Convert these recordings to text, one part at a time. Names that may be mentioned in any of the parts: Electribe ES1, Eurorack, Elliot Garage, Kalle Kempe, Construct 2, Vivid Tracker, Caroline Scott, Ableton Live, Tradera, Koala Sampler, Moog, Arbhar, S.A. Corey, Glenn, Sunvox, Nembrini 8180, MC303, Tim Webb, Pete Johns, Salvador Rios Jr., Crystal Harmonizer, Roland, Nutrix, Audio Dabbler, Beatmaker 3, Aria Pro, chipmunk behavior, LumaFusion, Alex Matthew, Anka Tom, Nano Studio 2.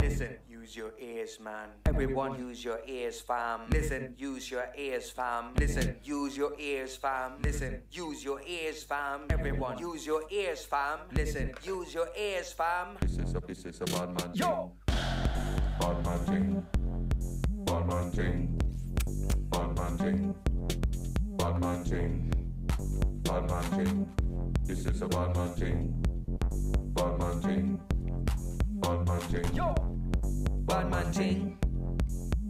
Listen, use your ears, man. Everyone use your ears, fam. Listen, use your ears, fam. Listen, use your ears, fam. Listen, use your ears, fam. Everyone use your ears, fam. Listen, use your ears, fam. This is a bad man. Yo! Bad man thing. Bad man thing. Bad man thing. Bad man thing. Bad man thing. This is a bad man thing. Bad man thing. Bad man ting. Yo! Bad man ting.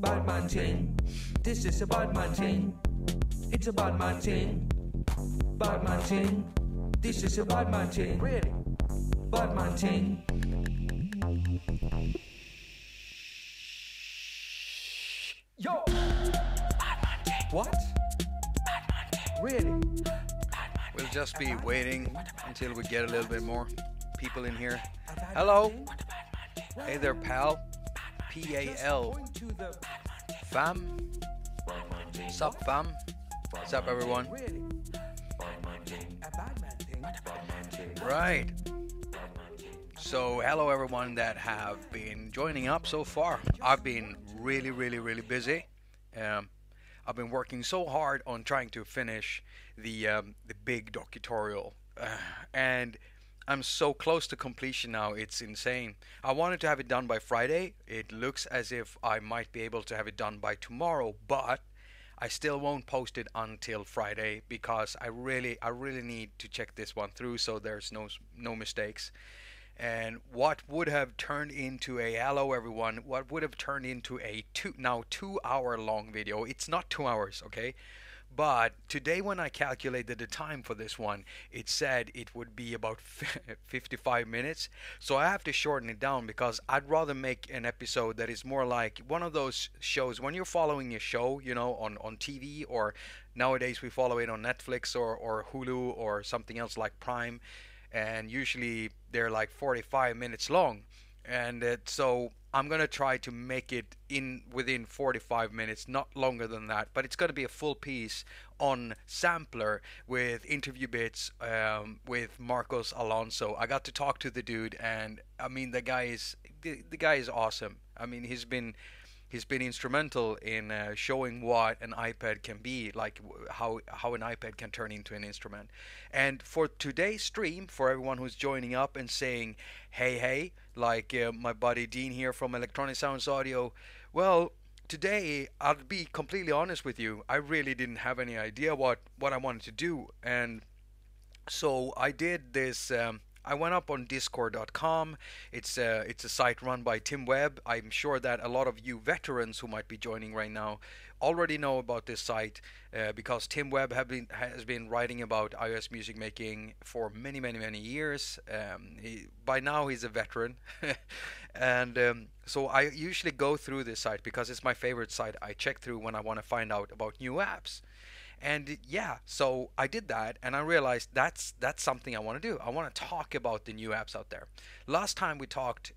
Bad man ting. This is a bad man ting. It's a bad man ting. Bad man ting. This is a bad man ting. Really? Bad man ting. Yo! Bad man ting. What? Bad man ting. Really? Bad man ting. We'll just be waiting until we get a little bit more people in here. Hello. Hey there, pal. P-A-L. Fam. Sup, fam. What's up, everyone? Right. So, hello, everyone that have been joining up so far. I've been really, really, really busy. I've been working so hard on trying to finish the big docutorial, and I'm so close to completion now, it's insane. I wanted to have it done by Friday. It looks as if I might be able to have it done by tomorrow, but I still won't post it until Friday because I really need to check this one through so there's no mistakes. And what would have turned into a hello everyone, what would have turned into a two hour long video. It's not 2 hours, okay? But today when I calculated the time for this one, it said it would be about 55 minutes. So I have to shorten it down because I'd rather make an episode that is more like one of those shows. When you're following a show, you know, on TV, or nowadays we follow it on Netflix or Hulu or something else like Prime. And usually they're like 45 minutes long. And so I'm gonna try to make it in within 45 minutes, not longer than that, but it's gonna be a full piece on Sampler with interview bits with Marcos Alonso. I got to talk to the dude, and I mean the guy is awesome. I mean he's been instrumental in showing what an iPad can be, like how an iPad can turn into an instrument. And for today's stream, for everyone who's joining up and saying, hey, like my buddy Dean here from Electronic Sounds Audio, well, today, I'll be completely honest with you, I really didn't have any idea what I wanted to do. And so I did this... I went up on discord.com. It's a site run by Tim Webb. I'm sure that a lot of you veterans who might be joining right now already know about this site because Tim Webb has been writing about iOS music making for many years. By now he's a veteran. And so I usually go through this site because it's my favorite site I check through when I want to find out about new apps. And yeah, so I did that, and I realized that's something I want to do. I want to talk about the new apps out there. Last time we talked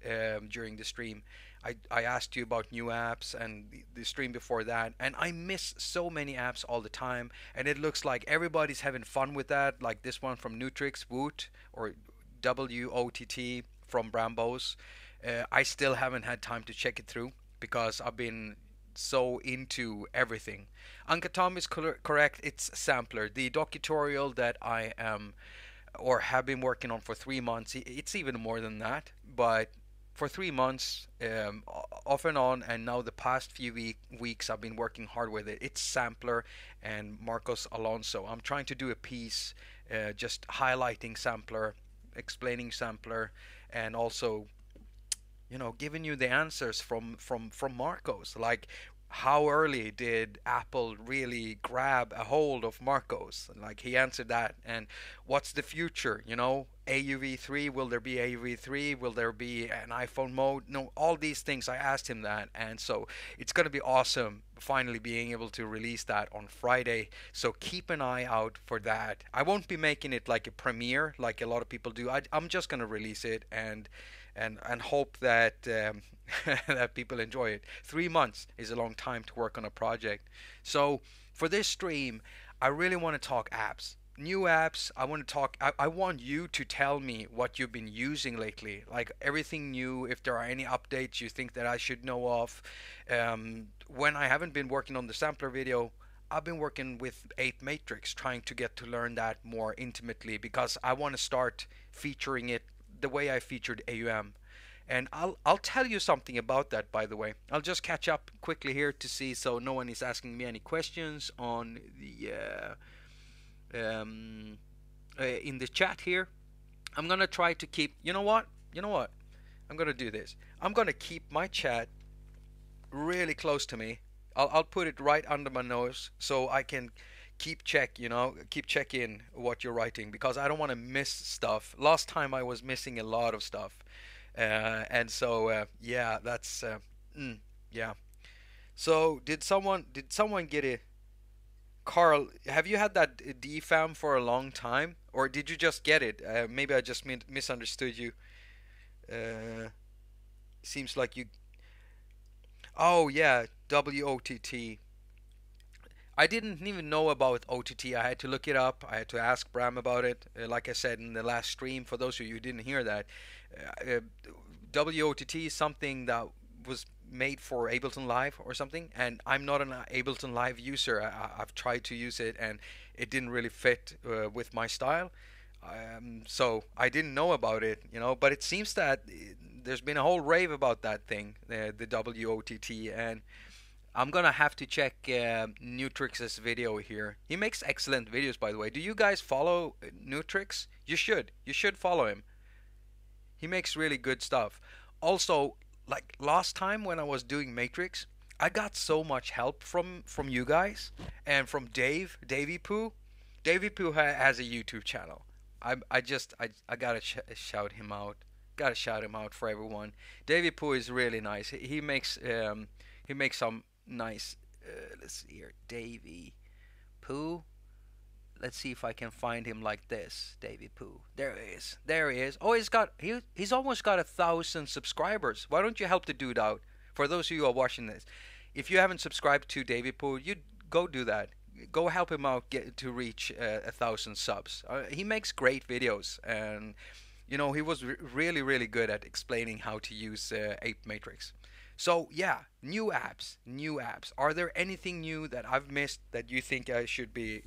during the stream, I asked you about new apps, and the stream before that, and I miss so many apps all the time, and it looks like everybody's having fun with that, like this one from Nutrix, WOTT, or W-O-T-T from Brambos. I still haven't had time to check it through because I've been so into everything. Anka Tom is correct, it's Sampler, the docutorial that I am or have been working on for 3 months. It's even more than that, but for 3 months off and on, and now the past few weeks I've been working hard with it. It's Sampler and Marcos Alonso. I'm trying to do a piece just highlighting Sampler, explaining Sampler, and also, you know, giving you the answers from Marcos, like how early did Apple really grab a hold of Marcos? Like he answered that, and what's the future? You know, AUV3, will there be AUV3? Will there be an iPhone mode? No, all these things, I asked him that, and so it's gonna be awesome finally being able to release that on Friday. So keep an eye out for that. I won't be making it like a premiere like a lot of people do. I'm just gonna release it and hope that that people enjoy it. 3 months is a long time to work on a project. So for this stream, I really want to talk apps. new apps. I want to talk, I want you to tell me what you've been using lately, like everything new, if there are any updates you think that I should know of. When I haven't been working on the sampler video, I've been working with 8Matrix, trying to get to learn that more intimately, because I want to start featuring it the way I featured AUM. And I'll tell you something about that, by the way. I'll just catch up quickly here to see so no one is asking me any questions on the in the chat here. I'm gonna try to keep, you know what, I'm gonna do this. I'm gonna keep my chat really close to me. I'll put it right under my nose so I can keep checking what you're writing, because I don't want to miss stuff. Last time I was missing a lot of stuff. And so yeah, that's yeah. So did someone get a Carl, have you had that DFAM for a long time, or did you just get it? Maybe I just misunderstood you. Seems like you. Oh yeah, WOTT. I didn't even know about OTT. I had to look it up. I had to ask Bram about it. Like I said in the last stream, for those of you who didn't hear that, WOTT is something that was made for Ableton Live or something, and I'm not an Ableton Live user. I've tried to use it, and it didn't really fit with my style. So I didn't know about it, you know, but it seems that there's been a whole rave about that thing, the WOTT, and I'm gonna have to check Nutrix's video here. He makes excellent videos, by the way. Do you guys follow Nutrix? You should follow him. He makes really good stuff. Also, like last time when I was doing Matrix, I got so much help from you guys and from Dave, DaveyPoo. DaveyPoo has a YouTube channel. I gotta shout him out. Gotta shout him out for everyone. DaveyPoo is really nice. He makes some nice, let's see here, DaveyPoo. Let's see if I can find him like this. DaveyPoo. There he is. There he is. Oh, he's almost got 1,000 subscribers. Why don't you help the dude out? For those of you who are watching this, if you haven't subscribed to DaveyPoo, you go do that. Go help him out get to reach 1,000 subs. He makes great videos, and you know, he was really, really good at explaining how to use 8Matrix. So yeah, new apps. Are there anything new that I've missed that you think I should be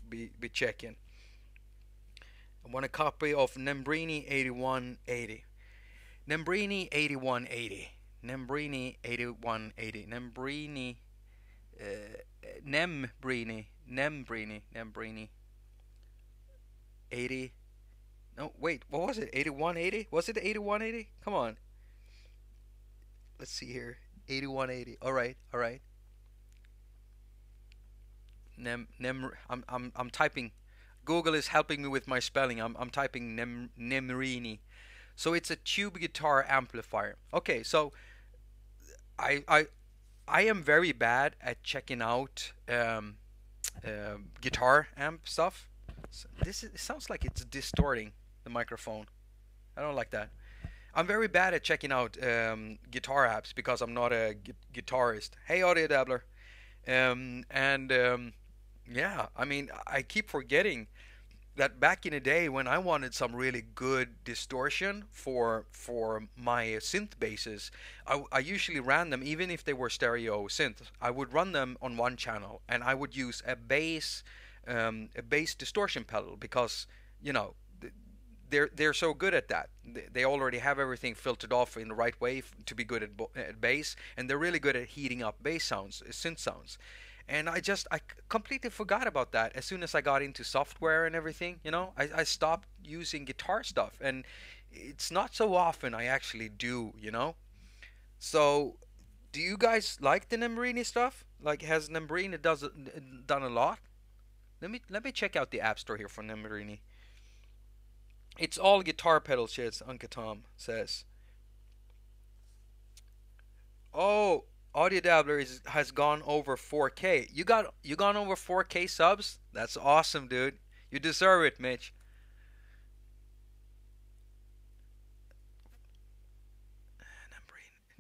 checking? I want a copy of Nembrini 8180. Nembrini 8180. Nembrini 8180. Nembrini. Nembrini. 80. No, wait. What was it? 8180. Was it 8180? Come on. Let's see here. 8180. All right. I'm typing. Google is helping me with my spelling. I'm typing Nembrini. So it's a tube guitar amplifier. Okay, so I am very bad at checking out guitar amp stuff. So it sounds like it's distorting the microphone. I don't like that. I'm very bad at checking out guitar apps because I'm not a guitarist. Hey, Audio Dabbler. Yeah, I mean, I keep forgetting that back in the day when I wanted some really good distortion for my synth basses, I usually ran them, even if they were stereo synths, I would run them on one channel, and I would use a bass distortion pedal because, you know, they're so good at that. They already have everything filtered off in the right way to be good at bass, and they're really good at heating up bass sounds, synth sounds. And I completely forgot about that as soon as I got into software and everything, you know. I stopped using guitar stuff, and it's not so often I actually do, you know. So do you guys like the Nembrini stuff? Like, has Nembrini done a lot? Let me check out the app store here for Nembrini. It's all guitar pedal shits, Uncle Tom says. Oh, Audio Dabbler has gone over 4K. You gone over 4K subs? That's awesome, dude. You deserve it, Mitch.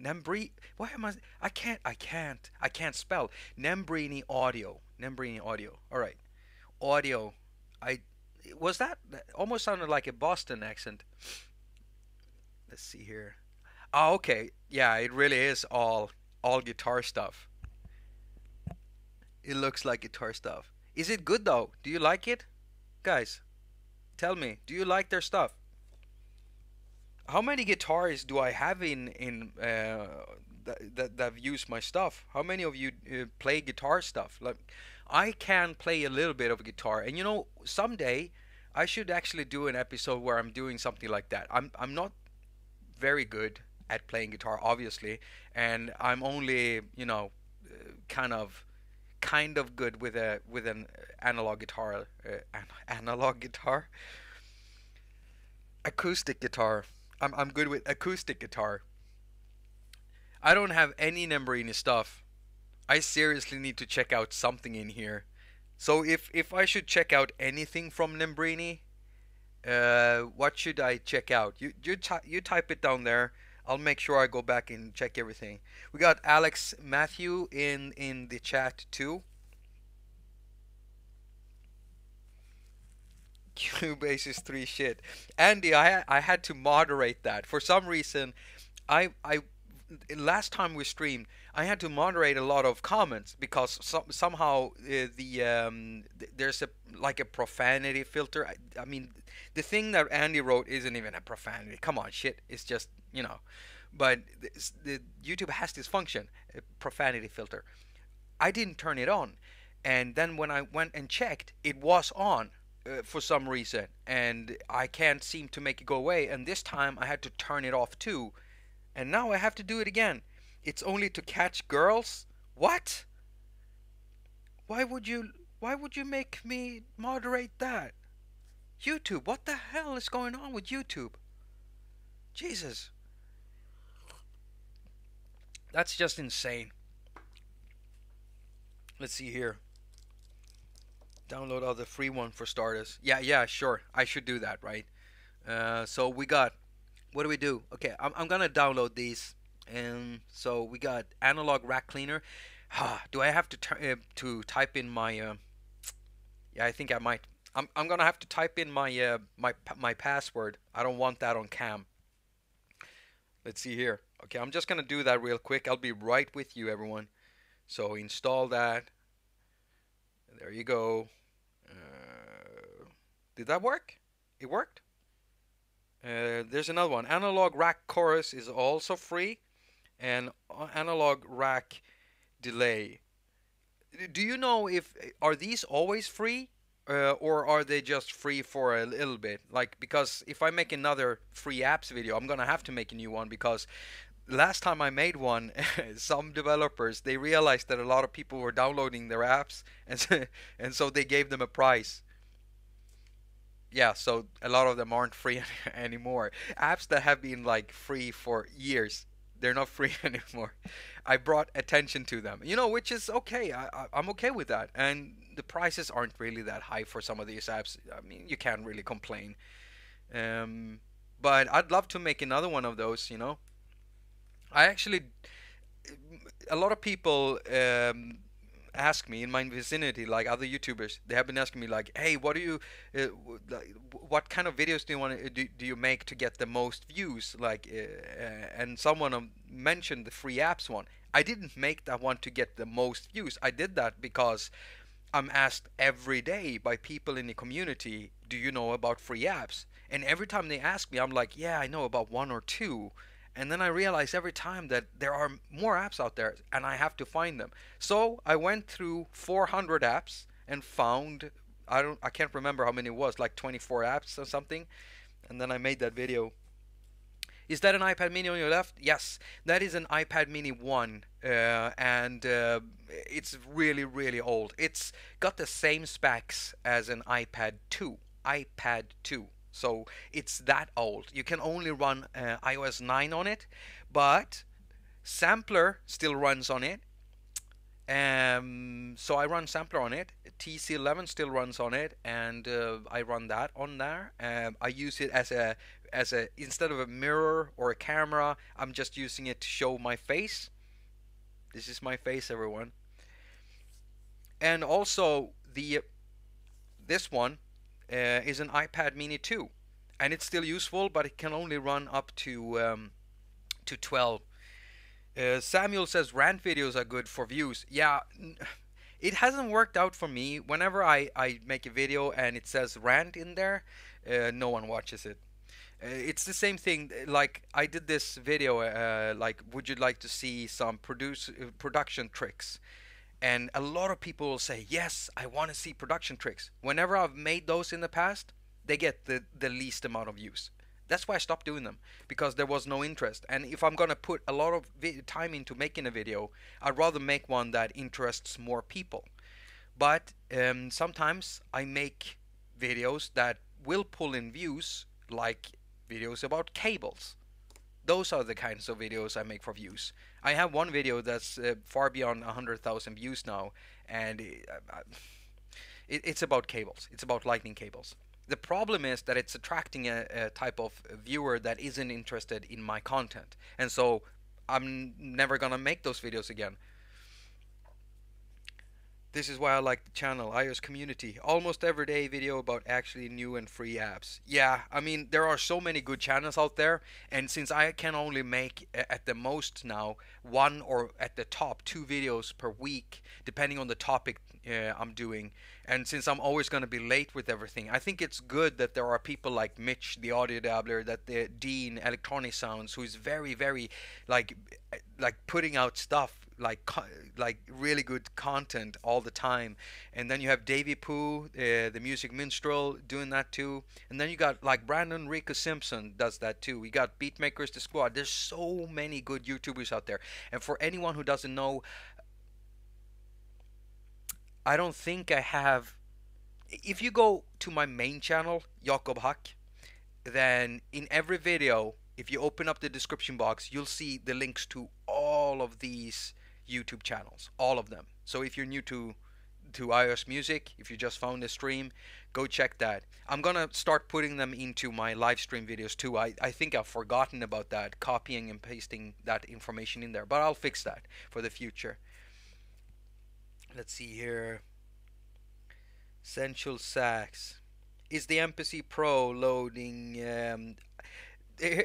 Nembrini. Why am I can't spell Nembrini Audio. All right. Audio. I Was that, almost sounded like a Boston accent. Let's see here. Oh, okay. Yeah, it really is all guitar stuff. It looks like guitar stuff. Is it good though? Do you like it? Guys, tell me, do you like their stuff? How many guitars do I have that used my stuff? How many of you play guitar stuff? Like, I can play a little bit of guitar, and you know, someday I should actually do an episode where I'm doing something like that. I'm not very good at playing guitar, obviously, and I'm only, you know, kind of good with an analog guitar, acoustic guitar. I'm good with acoustic guitar. I don't have any Nembrini stuff. I seriously need to check out something in here. So if I should check out anything from Nembrini, what should I check out? You type it down there. I'll make sure I go back and check everything. We got Alex Matthew in the chat too. Cubasis 3 shit. Andy, I had to moderate that. For some reason, I last time we streamed, I had to moderate a lot of comments because somehow there's like a profanity filter. I mean, the thing that Andy wrote isn't even a profanity. Come on, shit. It's just, you know. But the YouTube has this function, a profanity filter. I didn't turn it on, and then when I went and checked, it was on for some reason, and I can't seem to make it go away. And this time I had to turn it off too. And now I have to do it again. It's only to catch girls? What? Why would you make me moderate that? YouTube, what the hell is going on with YouTube? Jesus. That's just insane. Let's see here. Download other free one for starters. Yeah, sure. I should do that, right? So we got... What do we do? Okay, I'm gonna download these, and so we got analog rack cleaner. Do I have to type in my? Yeah, I think I might. I'm gonna have to type in my my password. I don't want that on cam. Let's see here. Okay, I'm just gonna do that real quick. I'll be right with you, everyone. So install that. There you go. Did that work? It worked. There's another one. Analog Rack Chorus is also free, and Analog Rack Delay. Do you know if are these always free, or are they just free for a little bit? Like, because if I make another free apps video, I'm gonna have to make a new one, because last time I made one, some developers, they realized that a lot of people were downloading their apps, and so they gave them a price. Yeah, so a lot of them aren't free anymore. Apps that have been like free for years, they're not free anymore. I brought attention to them, you know, which is okay. I'm okay with that, and the prices aren't really that high for some of these apps. I mean, you can't really complain. But I'd love to make another one of those, you know. I actually, a lot of people ask me in my vicinity, like other YouTubers, they have been asking me like, hey, what do you what kind of videos do you want to do you make to get the most views, like and someone mentioned the free apps one. I didn't make that one to get the most views. I did that because I'm asked every day by people in the community, do you know about free apps? And every time they ask me, I'm like, yeah, I know about one or two. And then I realized every time that there are more apps out there, and I have to find them. So I went through 400 apps and found, I can't remember how many it was, like 24 apps or something. And then I made that video. Is that an iPad mini on your left? Yes, that is an iPad mini 1, and it's really, really old. It's got the same specs as an iPad 2, iPad 2. So it's that old. You can only run iOS 9 on it, but Sampler still runs on it. So I run Sampler on it. TC11 still runs on it, and I run that on there. I use it as a instead of a mirror or a camera, I'm just using it to show my face. This is my face, everyone. And also this one. is an iPad Mini 2, and it's still useful, but it can only run up to 12. Samuel says rant videos are good for views. Yeah, it hasn't worked out for me. Whenever I make a video and it says rant in there, no one watches it. It's the same thing. Like I did this video, like, would you like to see some production tricks? And a lot of people will say, yes, I want to see production tricks. Whenever I've made those in the past, they get the least amount of views. That's why I stopped doing them, because there was no interest. And if I'm going to put a lot of time into making a video, I'd rather make one that interests more people. But sometimes I make videos that will pull in views, like videos about cables. Those are the kinds of videos I make for views. I have one video that's far beyond 100,000 views now, and it's about cables. It's about lightning cables. The problem is that it's attracting a type of viewer that isn't interested in my content, and so I'm never gonna make those videos again. This is why I like the channel, iOS community. Almost every day video about actually new and free apps. Yeah, I mean, there are so many good channels out there, and since I can only make at the most now one or at the top 2 videos per week, depending on the topic I'm doing, and since I'm always going to be late with everything, I think it's good that there are people like Mitch, the Audio Dabbler, that the Dean, Electronic Sounds, who is very, very like putting out stuff, like really good content all the time. And then you have DaveyPoo, the Music Minstrel, doing that too. And then you got like Brandon Rico Simpson does that too. We got Beatmakers, the Squad. There's so many good YouTubers out there. And for anyone who doesn't know, I don't think I have, if you go to my main channel, Jakob haQ, then in every video, if you open up the description box, you'll see the links to all of these YouTube channels, all of them. So if you're new to iOS Music, if you just found the stream, go check that. I'm gonna start putting them into my live stream videos too. I think I've forgotten about that, copying and pasting that information in there, but I'll fix that for the future. Let's see here. Sensual Sax. Is the MPC Pro loading?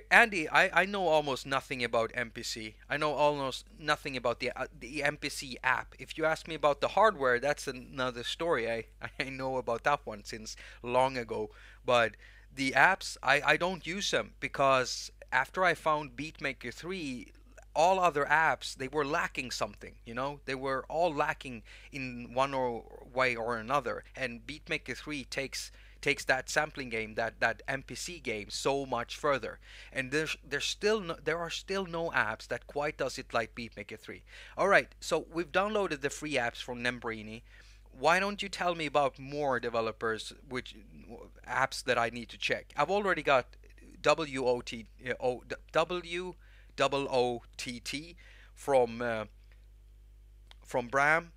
Andy, I know almost nothing about MPC. I know almost nothing about the MPC app. If you ask me about the hardware, that's another story. I know about that one since long ago. But the apps, I don't use them, because after I found Beatmaker 3, all other apps, they were lacking something, you know? They were all lacking in one way or another. And Beatmaker 3 takes that sampling game, that MPC game, so much further. And there are still no apps that quite does it like Beatmaker 3. All right, so we've downloaded the free apps from Nembrini. Why don't you tell me about more developers, which apps that I need to check? I've already got WOTT from Bram.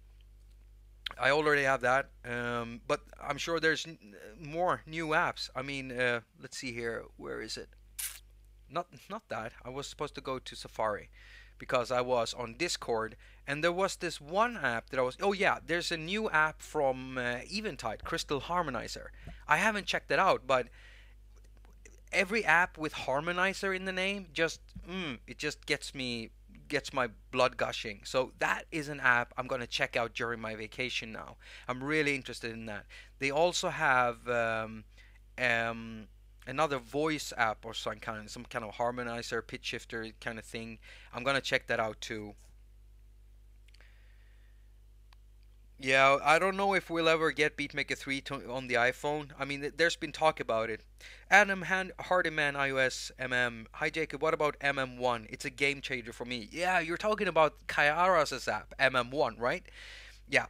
I already have that, but I'm sure there's more new apps. I mean, let's see here. Where is it? Not that. I was supposed to go to Safari, because I was on Discord, and there was this one app that I was... Oh yeah, there's a new app from Eventide, Crystal Harmonizer. I haven't checked it out, but every app with Harmonizer in the name just... it just gets my blood gushing. So that is an app I'm gonna check out during my vacation now. I'm really interested in that. They also have another voice app or some kind of harmonizer, pitch shifter kind of thing. I'm gonna check that out too. Yeah, I don't know if we'll ever get Beatmaker 3 on the iPhone. I mean, there's been talk about it. Adam Hardiman, iOS MM. Hi, Jacob. What about MM1? It's a game changer for me. Yeah, you're talking about Kai Aras' app, MM1, right? Yeah,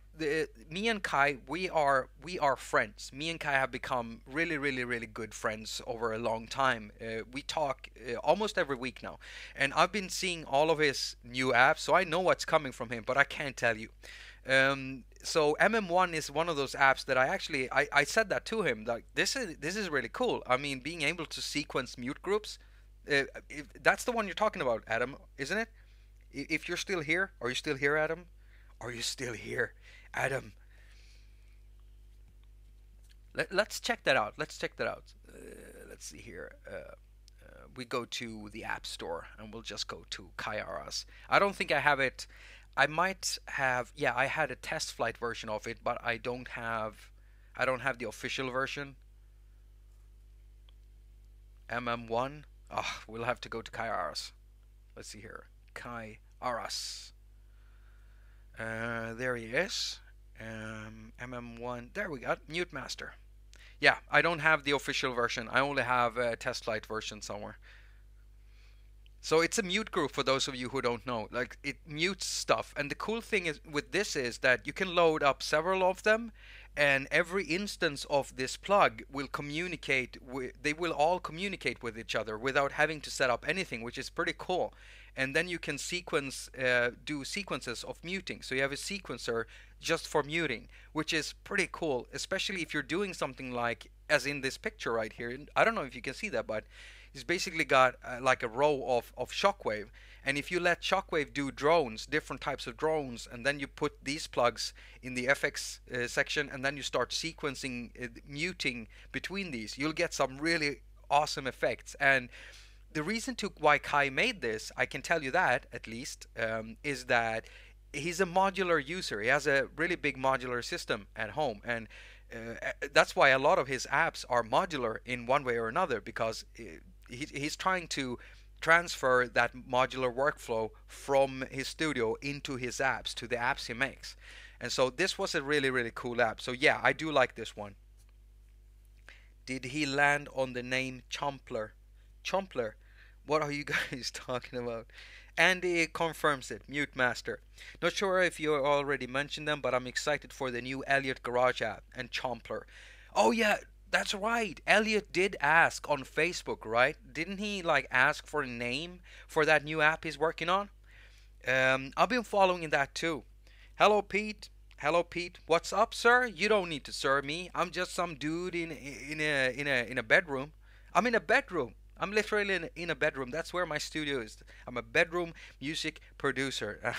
me and Kai, we are friends. Me and Kai have become really, really, really good friends over a long time. We talk almost every week now. And I've been seeing all of his new apps, so I know what's coming from him, but I can't tell you. So MM1 is one of those apps that I said that to him, like, this is really cool. I mean, being able to sequence mute groups, that's the one you're talking about, Adam, isn't it? If you're still here, are you still here, Adam? Are you still here, Adam? Let's check that out. Let's see here. We go to the App Store and we'll just go to Kai Aras. I don't think I have it. I might have, yeah, I had a test flight version of it, but I don't have the official version. MM1. Oh, we'll have to go to Kai Aras. Let's see here. Kai Aras. There he is. MM1. There we got Mute Master. Yeah, I don't have the official version. I only have a test flight version somewhere. So it's a mute group for those of you who don't know. Like, it mutes stuff. And the cool thing is with this is that you can load up several of them, and every instance of this plug will communicate with, they will all communicate with each other without having to set up anything, which is pretty cool. And then you can sequence, do sequences of muting. So you have a sequencer just for muting, which is pretty cool, especially if you're doing something like, as in this picture right here. And I don't know if you can see that, but it's basically got like a row of Shockwave. And if you let Shockwave do drones, different types of drones, and then you put these plugs in the FX section, and then you start sequencing, muting between these, you'll get some really awesome effects. And the reason to why Kai made this, I can tell you that at least, is that he's a modular user. He has a really big modular system at home, and that's why a lot of his apps are modular in one way or another, because he's trying to transfer that modular workflow from his studio into his apps, to the apps he makes. And so this was a really, really cool app. So yeah, I do like this one. Did he land on the name Champler? Champler? What are you guys talking about? Andy confirms it. Mute Master. Not sure if you already mentioned them, but I'm excited for the new Elliot Garage app and Champler. Oh yeah, that's right. Elliot did ask on Facebook, right? Didn't he like ask for a name for that new app he's working on? I've been following that too. Hello, Pete. Hello, Pete. What's up, sir? You don't need to serve me. I'm just some dude in a bedroom. I'm in a bedroom. I'm literally in a bedroom. That's where my studio is. I'm a bedroom music producer.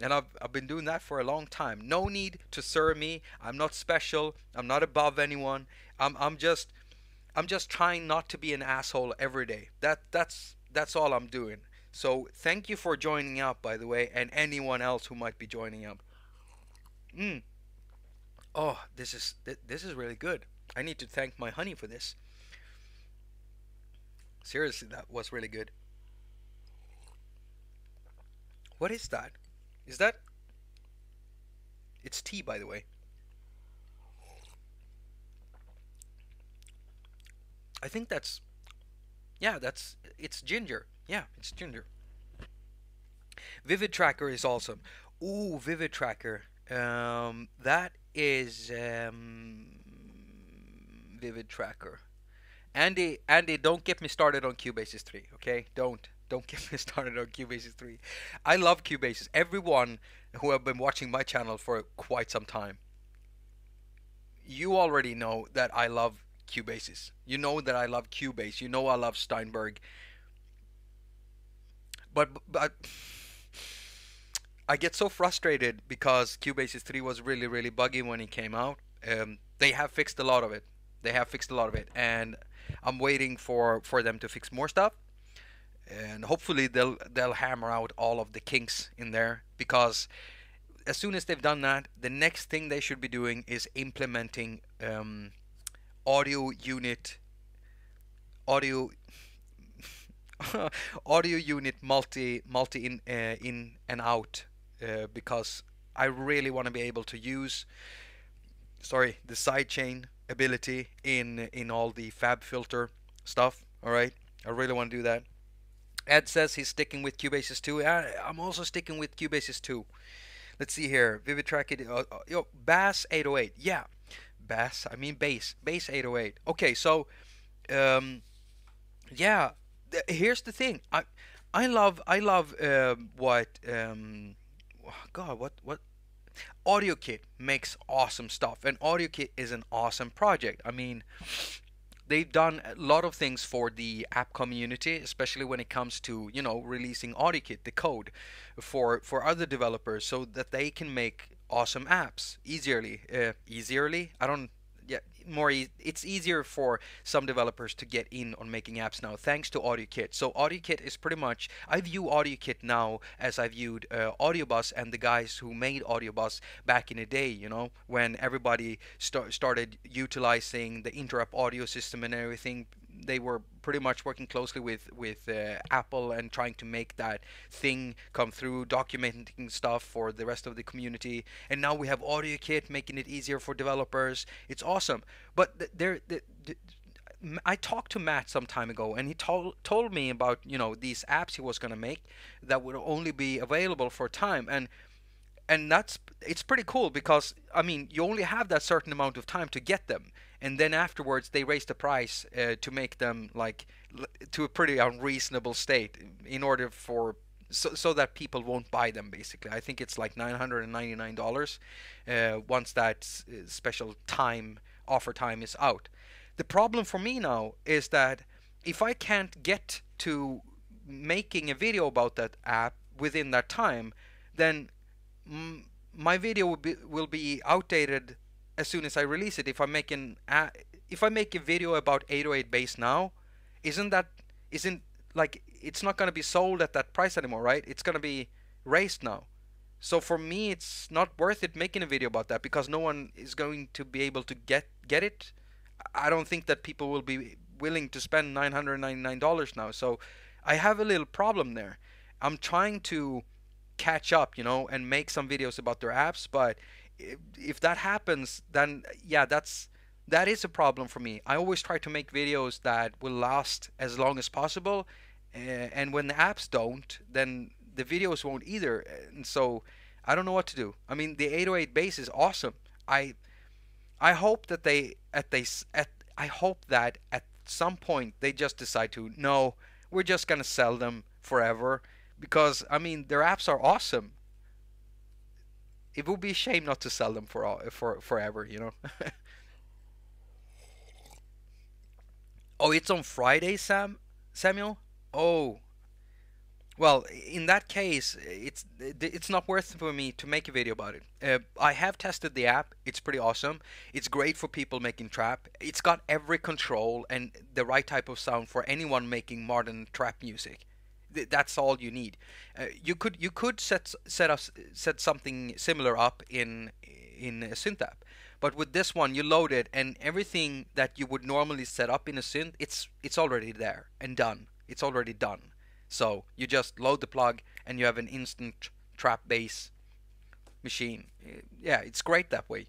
And I've been doing that for a long time. No need to serve me. I'm not special. I'm not above anyone. I'm just trying not to be an asshole every day. That's all I'm doing. So thank you for joining up, by the way, and anyone else who might be joining up. Oh, this is really good. I need to thank my honey for this. Seriously, that was really good. What is that? Is that? It's tea, by the way. I think that's, yeah, that's, it's ginger. Yeah, it's ginger. Vivid Tracker is awesome. Ooh, Vivid Tracker. That is Vivid Tracker. Andy, don't get me started on Cubasis 3, okay? Don't get me started on Cubasis 3. I love Cubasis. Everyone who have been watching my channel for quite some time, you already know that I love Cubasis. You know that I love Cubase. You know I love Steinberg. But I get so frustrated because Cubasis 3 was really, really buggy when it came out. They have fixed a lot of it. And I'm waiting for them to fix more stuff, and hopefully they'll hammer out all of the kinks in there, because as soon as they've done that, the next thing they should be doing is implementing audio unit multi in and out, because I really want to be able to use the sidechain ability in all the fab filter stuff. All right, I really want to do that. Ed says he's sticking with Cubasis 2. I'm also sticking with Cubasis 2. Let's see here. Vivid Tracker, yo, Bass 808. Yeah, Bass, I mean Bass 808. Okay, so yeah, here's the thing. I love what AudioKit makes awesome stuff, and AudioKit is an awesome project. I mean, they've done a lot of things for the app community, especially when it comes to, you know, releasing AudioKit, the code, for other developers so that they can make awesome apps easily. it's easier for some developers to get in on making apps now thanks to AudioKit. So AudioKit is pretty much, I view AudioKit now as I viewed AudioBus and the guys who made AudioBus back in the day, you know, when everybody started utilizing the interrupt audio system and everything. They were pretty much working closely with Apple and trying to make that thing come through, documenting stuff for the rest of the community. And now we have AudioKit making it easier for developers. It's awesome. But I talked to Matt some time ago, and he told me about, you know, these apps he was going to make that would only be available for time. And that's, it's pretty cool because, I mean, you only have that certain amount of time to get them. And then afterwards, they raise the price to make them like to a pretty unreasonable state in order for so that people won't buy them. Basically, I think it's like $999 once that special time offer time is out. The problem for me now is that if I can't get to making a video about that app within that time, then my video will be outdated as soon as I release it. If I make a video about 808 bass now, isn't like, it's not going to be sold at that price anymore, right? It's going to be raised now. So for me, it's not worth it making a video about that because no one is going to be able to get it. I don't think that people will be willing to spend $999 now. So I have a little problem there. I'm trying to catch up, you know, and make some videos about their apps, but if that happens, then yeah, that is a problem for me. I always try to make videos that will last as long as possible, and when the apps don't, then the videos won't either. And so I don't know what to do. I mean, the 808 bass is awesome. I hope that at some point they just decide to, no, we're just gonna sell them forever, because I mean, their apps are awesome. It would be a shame not to sell them for forever, you know. Oh, it's on Friday, Samuel. Oh, well, in that case, it's not worth it for me to make a video about it. I have tested the app. It's pretty awesome. It's great for people making trap. It's got every control and the right type of sound for anyone making modern trap music. That's all you need. You could set something similar up in a synth app, but with this one you load it and everything that you would normally set up in a synth, it's already there and done. It's already done. So you just load the plug and you have an instant trap bass machine. Yeah, it's great that way.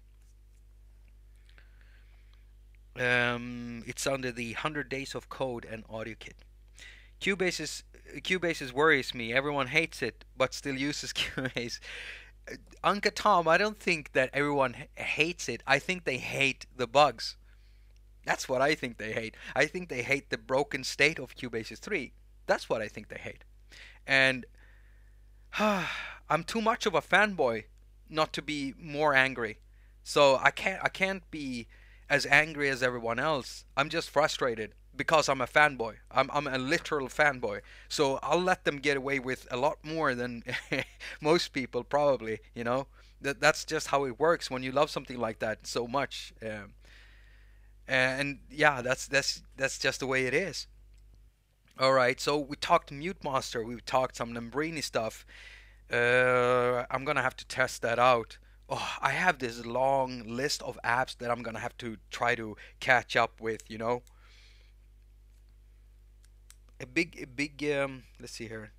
It's under the 100 days of code and AudioKit. Cubase worries me. Everyone hates it, but still uses Cubase. Anka Tom, I don't think that everyone hates it. I think they hate the bugs. That's what I think they hate. I think they hate the broken state of Cubasis 3. That's what I think they hate. And I'm too much of a fanboy not to be more angry. So I can't be as angry as everyone else. I'm just frustrated. Because I'm a fanboy. I'm a literal fanboy. So I'll let them get away with a lot more than most people probably, you know. That's just how it works when you love something like that so much. And yeah, that's just the way it is. All right, so we talked Mute Master, we talked some Nembrini stuff. I'm going to have to test that out. Oh, I have this long list of apps that I'm going to have to try to catch up with, you know. A big let's see here.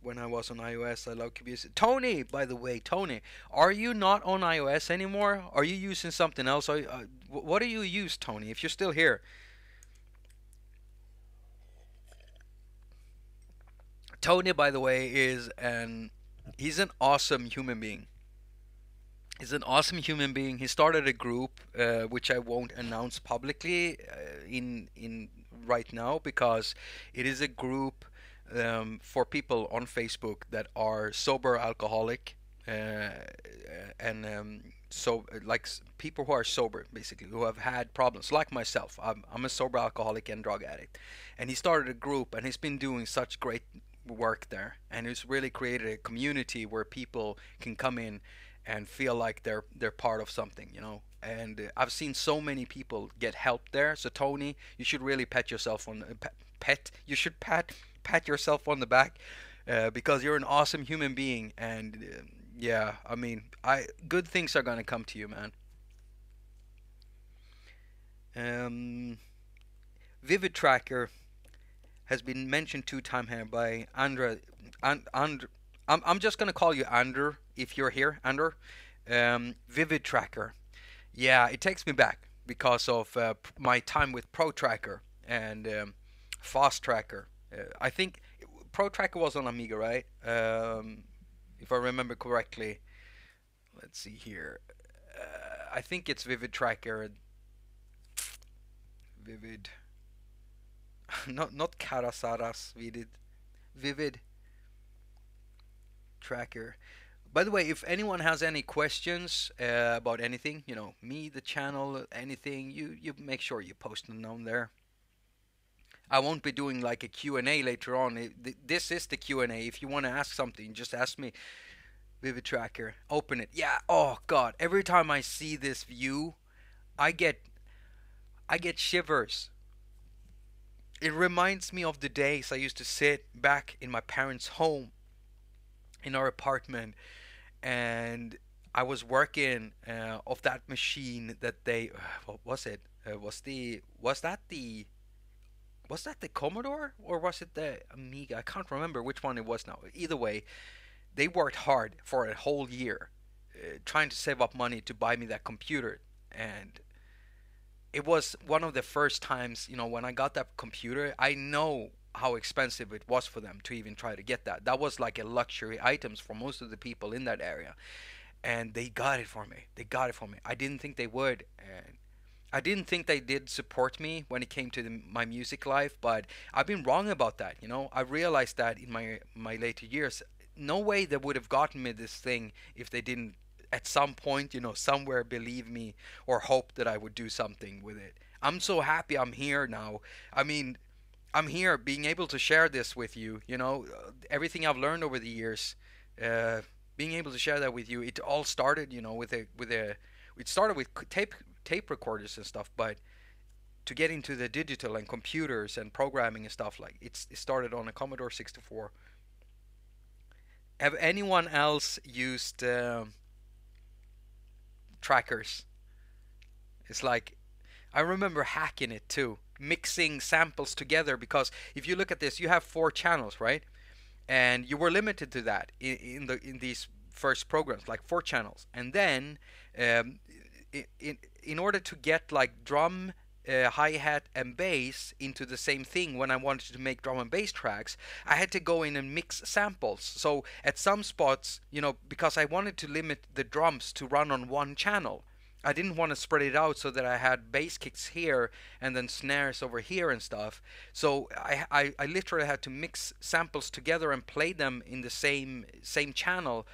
When I was on iOS, I love Cubasis. Tony, by the way, Tony, are you not on iOS anymore? Are you using something else? What do you use, Tony, if you're still here? Tony, by the way, he's an awesome human being. He's an awesome human being. He started a group which I won't announce publicly in right now, because it is a group for people on Facebook that are sober alcoholic so like people who are sober, basically, who have had problems like myself. I'm a sober alcoholic and drug addict, and he started a group and he's been doing such great work there, and who's really created a community where people can come in and feel like they're part of something, you know. And I've seen so many people get help there. So Tony, you should really pat yourself on pat yourself on the back, because you're an awesome human being. And yeah, I mean, good things are gonna come to you, man. Vivid Tracker has been mentioned 2 times here by Andra. I'm just gonna call you Andrew if you're here, Andrew. Vivid Tracker. Yeah, it takes me back because of my time with Pro Tracker and Fast Tracker. I think Pro Tracker was on Amiga, right? If I remember correctly. Let's see here. I think it's Vivid Tracker. Vivid. not Karas Aras, Vivid Tracker. By the way, if anyone has any questions about anything, you know, me, the channel, anything, you make sure you post them on there. I won't be doing like a Q&A later on. This is the Q&A. If you want to ask something, just ask me. Vivid Tracker, open it. Yeah. Oh God. Every time I see this view, I get shivers. It reminds me of the days I used to sit back in my parents' home, in our apartment, and I was working off that machine that they. What was it? Was that the Commodore, or was it the Amiga? I can't remember which one it was now. Either way, they worked hard for a whole year, trying to save up money to buy me that computer. And it was one of the first times, you know, when I got that computer, I know how expensive it was for them to even try to get that. That was like a luxury items for most of the people in that area. And they got it for me. They got it for me. I didn't think they would. And I didn't think they did support me when it came to my music life, but I've been wrong about that, you know. I realized that in my later years. No way they would have gotten me this thing if they didn't, at some point, you know, somewhere believe me or hope that I would do something with it. I'm so happy I'm here now. I mean, I'm here being able to share this with you, you know, everything I've learned over the years, being able to share that with you. It all started, you know, it started with tape recorders and stuff, but to get into the digital and computers and programming and stuff, like it started on a Commodore 64. Have anyone else used trackers? It's like, I remember hacking it too, mixing samples together, because if you look at this, you have 4 channels, right? And you were limited to that in these first programs, like 4 channels. And then in order to get like drum, hi-hat and bass into the same thing, when I wanted to make drum and bass tracks, I had to go in and mix samples. So at some spots, you know, because I wanted to limit the drums to run on 1 channel, I didn't want to spread it out so that I had bass kicks here and then snares over here and stuff. So I literally had to mix samples together and play them in the same channel.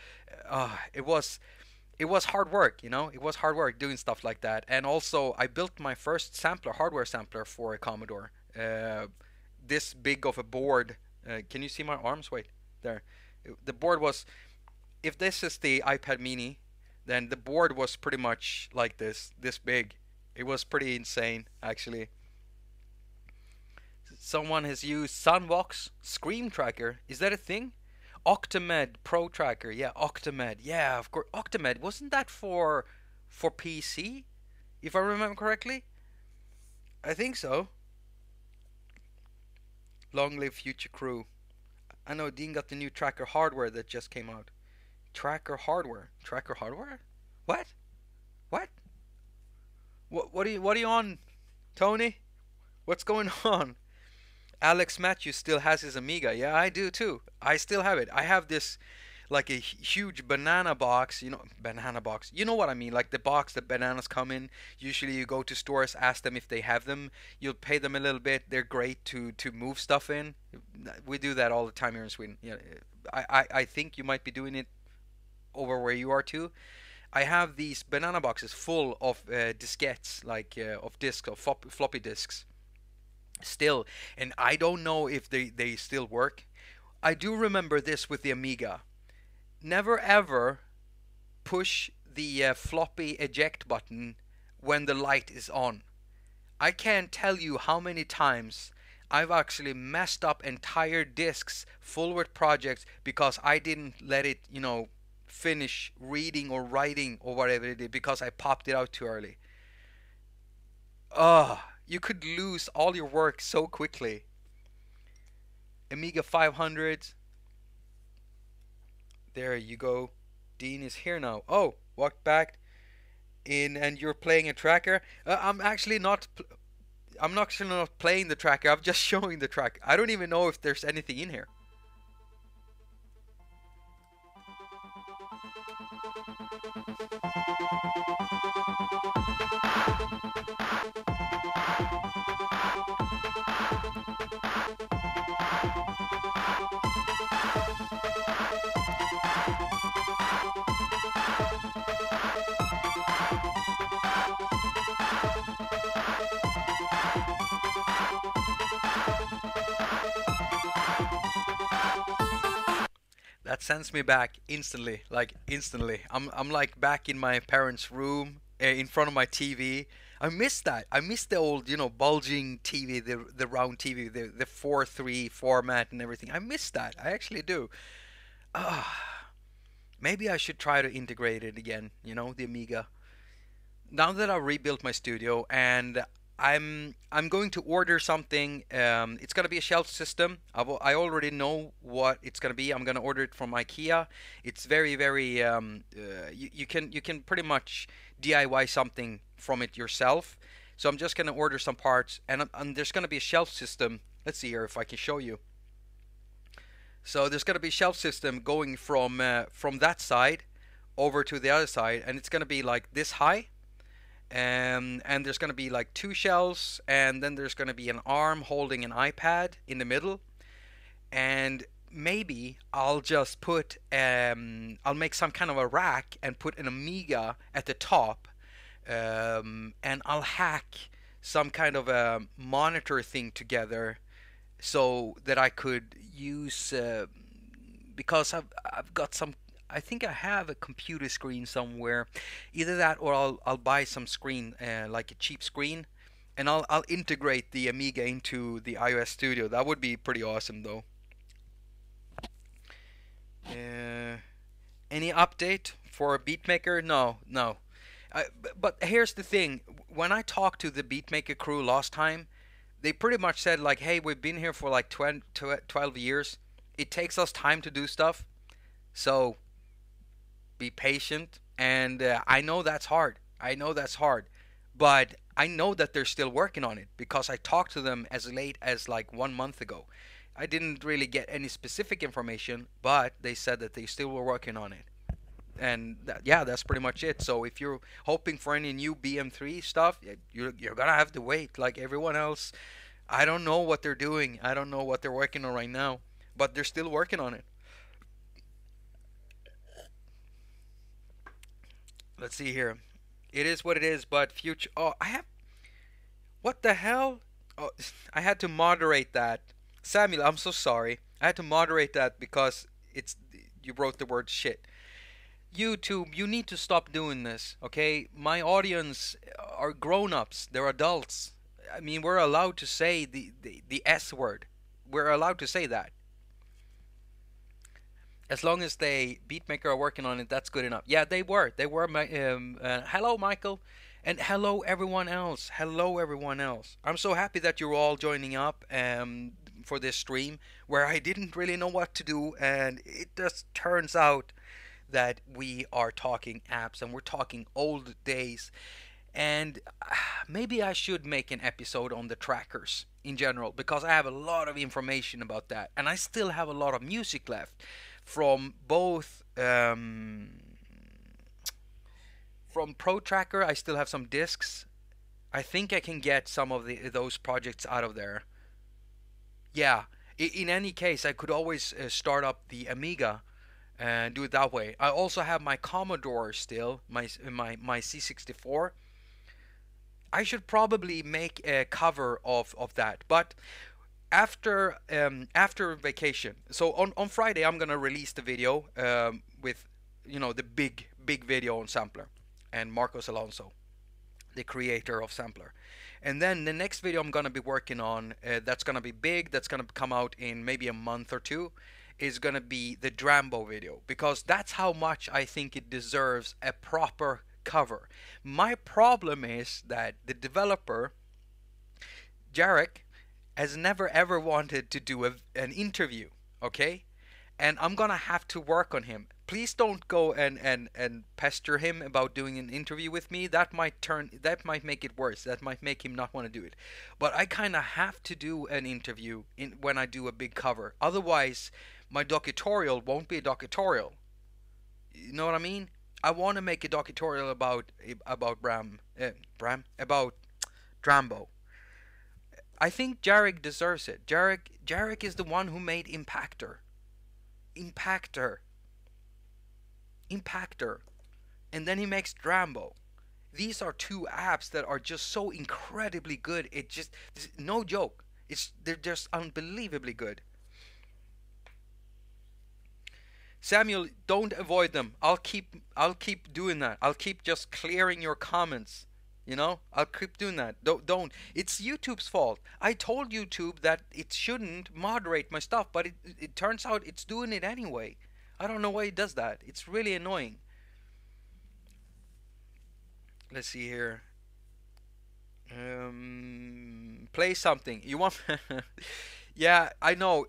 It was hard work, you know. It was hard work doing stuff like that. And also, I built my first sampler, hardware sampler, for a Commodore. This big of a board. Can you see my arms? Wait, there. The board was, if this is the iPad mini, then the board was pretty much like this big. It was pretty insane, actually. Someone has used Sunvox Scream Tracker. Is that a thing? Octamed Pro Tracker, yeah, Octamed, yeah, of course. Octamed, wasn't that for PC, if I remember correctly? I think so. Long live Future Crew. I know Dean got the new tracker hardware that just came out. Tracker hardware, tracker hardware? What are you on, Tony? What's going on? Alex Matthews still has his Amiga. Yeah, I do too. I still have it. I have this, like a huge banana box, you know, banana box. You know what I mean? Like the box that bananas come in. Usually you go to stores, ask them if they have them. You'll pay them a little bit. They're great to move stuff in. We do that all the time here in Sweden. Yeah, I think you might be doing it over where you are too. I have these banana boxes full of diskettes, like of discs, of floppy disks. Still, and I don't know if they still work. I do remember this with the Amiga. Never ever push the floppy eject button when the light is on. I can't tell you how many times I've actually messed up entire discs full with projects because I didn't let it, you know, finish reading or writing or whatever it did because I popped it out too early. You could lose all your work so quickly. Amiga 500. There you go. Dean is here now. Oh, walked back in, and you're playing a tracker. I'm actually not playing the tracker. I'm just showing the track. I don't even know if there's anything in here. That sends me back instantly, like instantly. I'm like back in my parents' room, in front of my TV. I miss that. I miss the old, you know, bulging TV, the round TV, the 4:3 format and everything. I miss that. I actually do. Maybe I should try to integrate it again, you know, the Amiga. Now that I rebuilt my studio, and I'm going to order something. It's gonna be a shelf system. I already know what it's gonna be. I'm gonna order it from IKEA. It's very, very you can pretty much DIY something from it yourself. So I'm just gonna order some parts, and there's gonna be a shelf system. Let's see here if I can show you. So there's gonna be a shelf system going from that side over to the other side, and it's gonna be like this high. And there's going to be like two shelves, and then there's going to be an arm holding an iPad in the middle, and maybe I'll just put I'll make some kind of a rack and put an Amiga at the top, and I'll hack some kind of a monitor thing together so that I could use, because I've got some, I think I have a computer screen somewhere, either that or I'll buy some screen, like a cheap screen, and I'll integrate the Amiga into the iOS studio. That would be pretty awesome though. Any update for Beatmaker? No. But here's the thing, when I talked to the Beatmaker crew last time, they pretty much said like, hey, we've been here for like 12 years. It takes us time to do stuff, so be patient. And I know that's hard. But I know that they're still working on it because I talked to them as late as like 1 month ago. I didn't really get any specific information, but they said that they still were working on it. And yeah, that's pretty much it. So if you're hoping for any new BM3 stuff, you're gonna have to wait like everyone else. I don't know what they're doing. I don't know what they're working on right now, but they're still working on it. Let's see here. It is what it is, but future. Oh, I have. What the hell? Oh, I had to moderate that. Samuel, I'm so sorry. I had to moderate that because you wrote the word shit. YouTube, you need to stop doing this, okay? My audience are grown-ups. They're adults. I mean, we're allowed to say the S word. We're allowed to say that. As long as they Beatmaker are working on it, that's good enough. Yeah, they were. Hello, Michael, and hello everyone else. I'm so happy that you're all joining up for this stream where I didn't really know what to do, and it just turns out that we are talking apps and we're talking old days. And maybe I should make an episode on the trackers in general, because I have a lot of information about that, and I still have a lot of music left from both from Pro Tracker. I still have some discs. I think I can get some of those projects out of there. Yeah, in any case, I could always start up the Amiga and do it that way. I also have my Commodore still, my C64. I should probably make a cover of that, but after vacation. So on Friday I'm gonna release the video with, you know, the big video on Sampler and Marcos Alonso, the creator of Sampler. And then the next video I'm gonna be working on, that's gonna be big, that's gonna come out in maybe a month or two, is gonna be the Drambo video, because that's how much I think it deserves a proper cover. My problem is that the developer Jarek has never ever wanted to do an interview, okay? And I'm gonna have to work on him. Please don't go and pester him about doing an interview with me. That might make it worse. That might make him not want to do it. But I kind of have to do an interview when I do a big cover. Otherwise, my docutorial won't be a docutorial. You know what I mean? I want to make a docutorial about Drambo. I think Jarek deserves it. Jarek is the one who made Impactor. Impactor, and then he makes Drambo. These are two apps that are just so incredibly good. It just, no joke, they're just unbelievably good. Samuel, don't avoid them. I'll keep doing that. I'll keep just clearing your comments, you know. I'll keep doing that. Don't. It's YouTube's fault. I told YouTube that it shouldn't moderate my stuff, but it turns out it's doing it anyway. I don't know why it does that. It's really annoying. Let's see here. Play something. You want? Yeah, I know.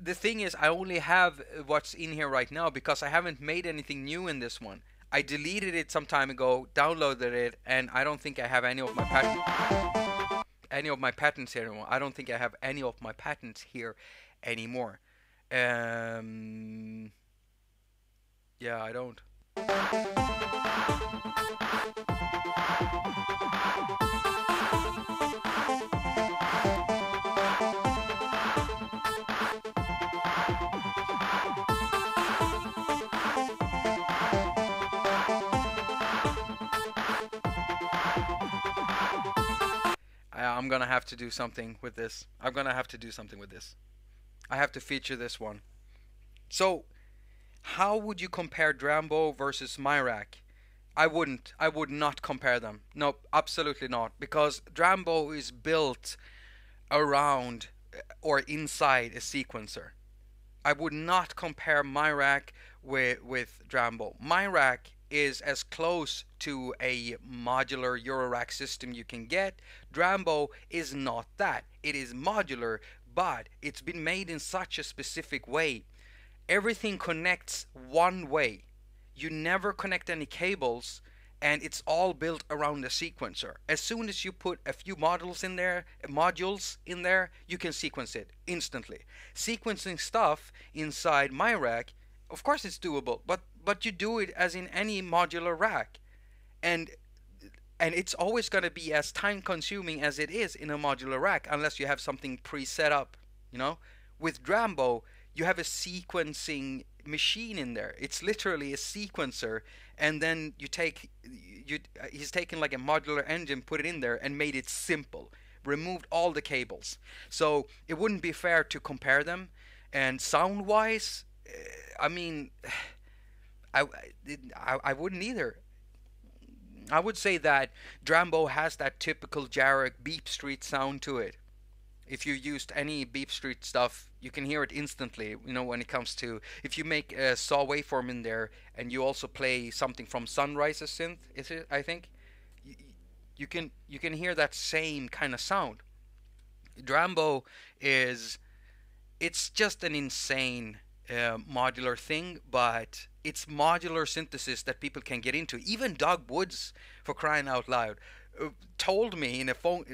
The thing is, I only have what's in here right now because I haven't made anything new in this one. I deleted it some time ago, downloaded it, and I don't think I have any of my patents. I don't think I have any of my patents here anymore. Yeah, I don't. I'm gonna have to do something with this. I have to feature this one. So, how would you compare Drambo versus MyRack? I would not compare them. No, absolutely not. Because Drambo is built around or inside a sequencer. I would not compare MyRack with Drambo. MyRack is as close to a modular Eurorack system you can get. Drambo is not that. It is modular, but it's been made in such a specific way. Everything connects one way. You never connect any cables, and it's all built around the sequencer. As soon as you put a few modules in there, you can sequence it instantly. Sequencing stuff inside MyRack, of course it's doable, but you do it as in any modular rack. And it's always going to be as time-consuming as it is in a modular rack, unless you have something pre-set up, you know? With Drambo, you have a sequencing machine in there. It's literally a sequencer, and then he's taken like a modular engine, put it in there, and made it simple. Removed all the cables. So it wouldn't be fair to compare them. And sound-wise, I mean, I wouldn't either. I would say that Drambo has that typical Jarek Beep Street sound to it. If you used any Beep Street stuff, you can hear it instantly, you know, when it comes to, if you make a saw waveform in there and you also play something from Sunrise's synth, is it, I think, you can hear that same kind of sound. Drambo is, it's just an insane modular thing, but it's modular synthesis that people can get into. Even Doug Woods, for crying out loud, told me in a phone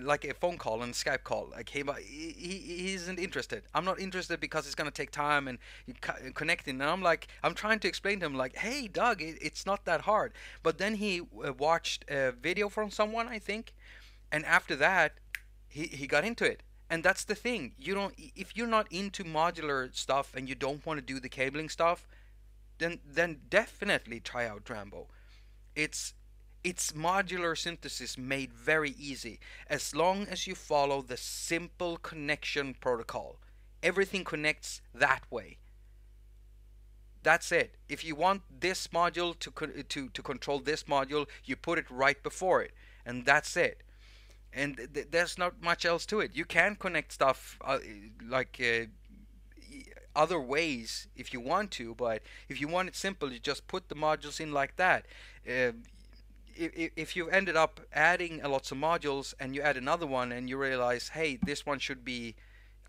call and Skype call, like, hey, he isn't interested. I'm not interested because it's gonna take time and connecting. And I'm like, I'm trying to explain to him, like, hey, Doug, it's not that hard. But then he watched a video from someone, I think, and after that, he got into it. And that's the thing. You don't, if you're not into modular stuff and you don't want to do the cabling stuff, then definitely try out Drambo. It's It's modular synthesis made very easy as long as you follow the simple connection protocol. Everything connects that way. That's it. If you want this module to control this module, you put it right before it, and that's it. And there's not much else to it. You can connect stuff other ways if you want to, but if you want it simple, you just put the modules in like that. If you ended up adding lots of modules and you add another one and you realize, hey, this one should be,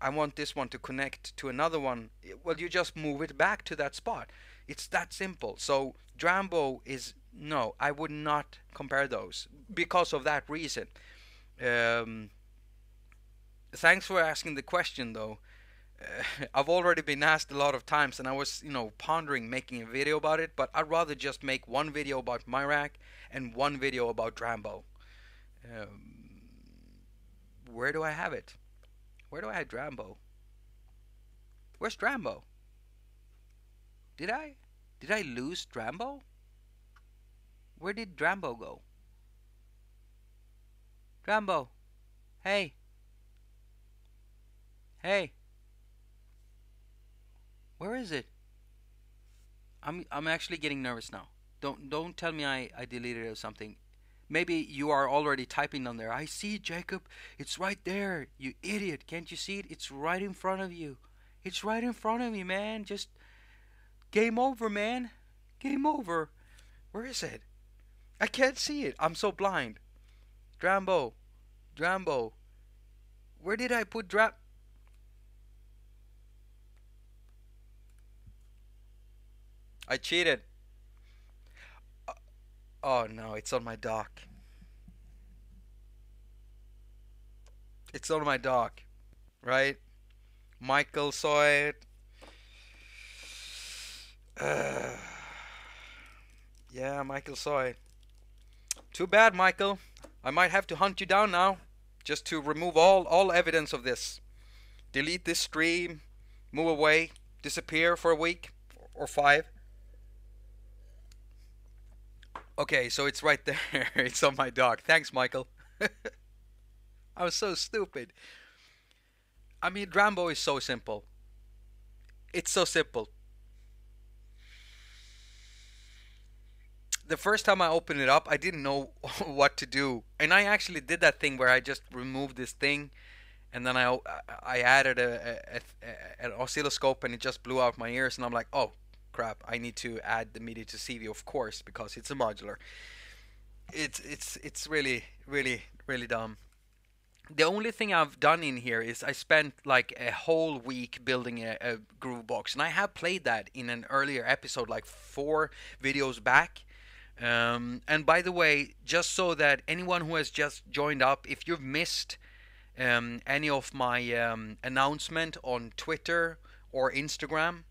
I want this one to connect to another one, well, you just move it back to that spot. It's that simple. So Drambo is, no, I would not compare those because of that reason. Thanks for asking the question, though. I've already been asked a lot of times, and I was, pondering making a video about it, but I'd rather just make one video about MyRack and one video about Drambo. Where do I have it? Where do I have Drambo? Where's Drambo? Did I lose Drambo? Where did Drambo go? Drambo, hey. Hey. Where is it? I'm actually getting nervous now. Don't tell me I deleted it or something. Maybe you are already typing on there. I see it, Jakob. It's right there. You idiot. Can't you see it? It's right in front of you. It's right in front of me, man. Just game over, man. Game over. Where is it? I can't see it. I'm so blind. Drambo. Drambo. Where did I put Drambo? I cheated. Oh no, it's on my dock. It's on my dock, right? Michael saw it. Yeah, Michael saw it. Too bad, Michael. I might have to hunt you down now, just to remove all evidence of this. Delete this stream, move away, disappear for a week or 5. Okay, so it's right there. It's on my dock. Thanks, Michael. I was so stupid. I mean, Drambo is so simple. It's so simple. The first time I opened it up, I didn't know what to do. And I actually did that thing where I just removed this thing. And then I added an oscilloscope, and it just blew out my ears. And I'm like, oh, crap, I need to add the MIDI to CV, of course, because it's a modular. It's really dumb. The only thing I've done in here is I spent like a whole week building a groove box, and I have played that in an earlier episode, like 4 videos back. And by the way, just so that anyone who has just joined up, if you've missed any of my announcement on Twitter or Instagram,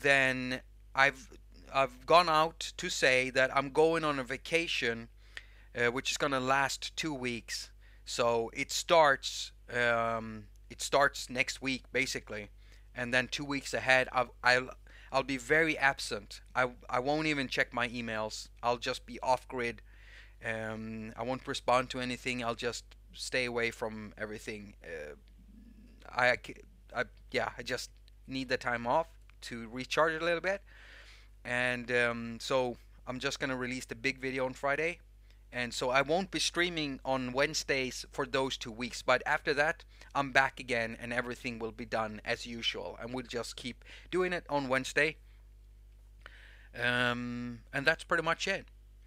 then I've gone out to say that I'm going on a vacation, which is gonna last 2 weeks. So it starts next week basically, and then 2 weeks ahead, I'll be very absent. I won't even check my emails. I'll just be off grid. I won't respond to anything. I'll just stay away from everything. I just need the time off to recharge a little bit, and so I'm just gonna release the big video on Friday, and so I won't be streaming on Wednesdays for those 2 weeks, but after that I'm back again, and everything will be done as usual, and we'll just keep doing it on Wednesday. And that's pretty much it.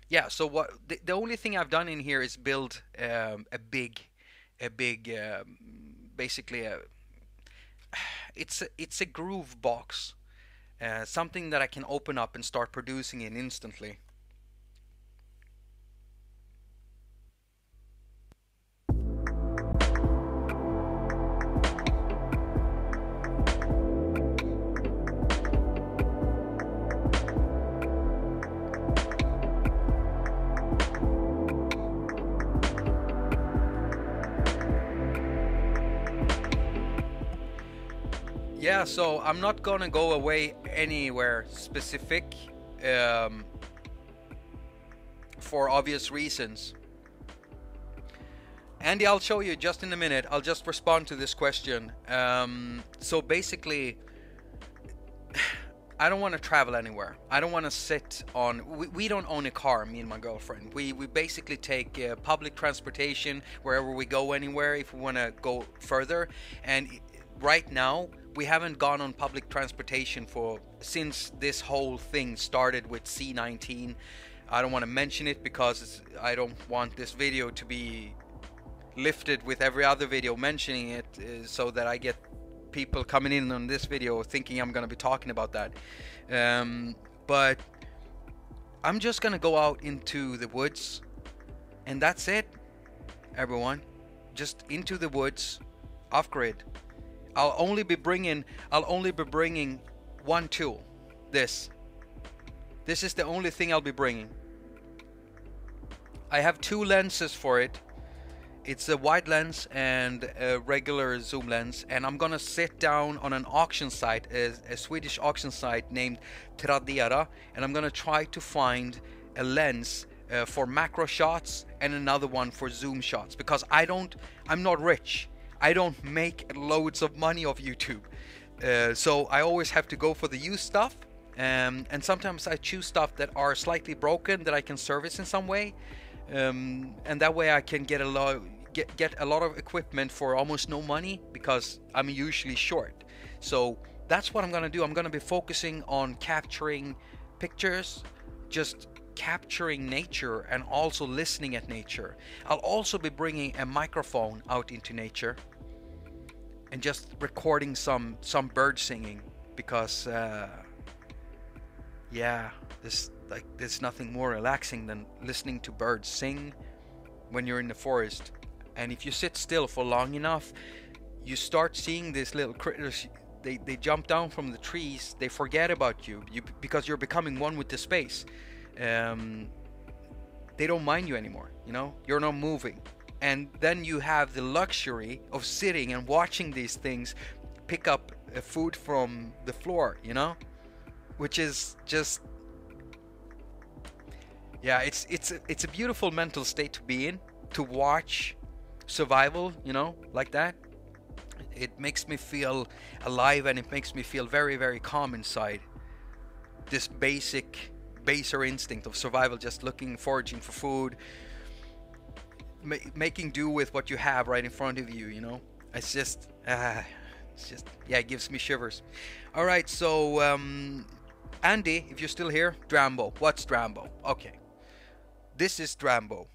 Yeah, so what the only thing I've done in here is build it's a groove box. Something that I can open up and start producing in instantly. Yeah, so I'm not gonna go away anywhere specific. for obvious reasons. Andy, I'll show you just in a minute. I'll just respond to this question. So basically, I don't want to travel anywhere. I don't want to sit on... We don't own a car, me and my girlfriend. We basically take public transportation wherever we go anywhere if we want to go further. And right now, we haven't gone on public transportation since this whole thing started with C19. I don't want to mention it because I don't want this video to be lifted with every other video mentioning it, so that I get people coming in on this video thinking I'm gonna be talking about that. But I'm just gonna go out into the woods, and that's it, everyone. Just into the woods, off grid. I'll only be bringing one tool. This is the only thing I'll be bringing. I have two lenses for it. It's a wide lens and a regular zoom lens, and I'm gonna sit down on an auction site, a Swedish auction site named Tradera, and I'm gonna try to find a lens for macro shots and another one for zoom shots, because I'm not rich. I don't make loads of money off YouTube, so I always have to go for the used stuff, and sometimes I choose stuff that are slightly broken that I can service in some way. And that way I can get a lot of equipment for almost no money, because I'm usually short. So that's what I'm gonna do. I'm gonna be focusing on capturing pictures, just capturing nature, and also listening at nature. I'll also be bringing a microphone out into nature and just recording some bird singing, because yeah, there's nothing more relaxing than listening to birds sing when you're in the forest. And if you sit still for long enough, you start seeing these little critters. They jump down from the trees. They forget about you because you're becoming one with the space. They don't mind you anymore, you know, you're not moving. And then you have the luxury of sitting and watching these things pick up food from the floor, you know, which is just... yeah, it's a beautiful mental state to be in, to watch survival, you know, like that. It makes me feel alive, and it makes me feel very, very calm inside. This baser instinct of survival, just foraging for food, making do with what you have right in front of you, you know. It's just, yeah, it gives me shivers. All right, so Andy, if you're still here, Drambo. What's Drambo? Okay. This is Drambo,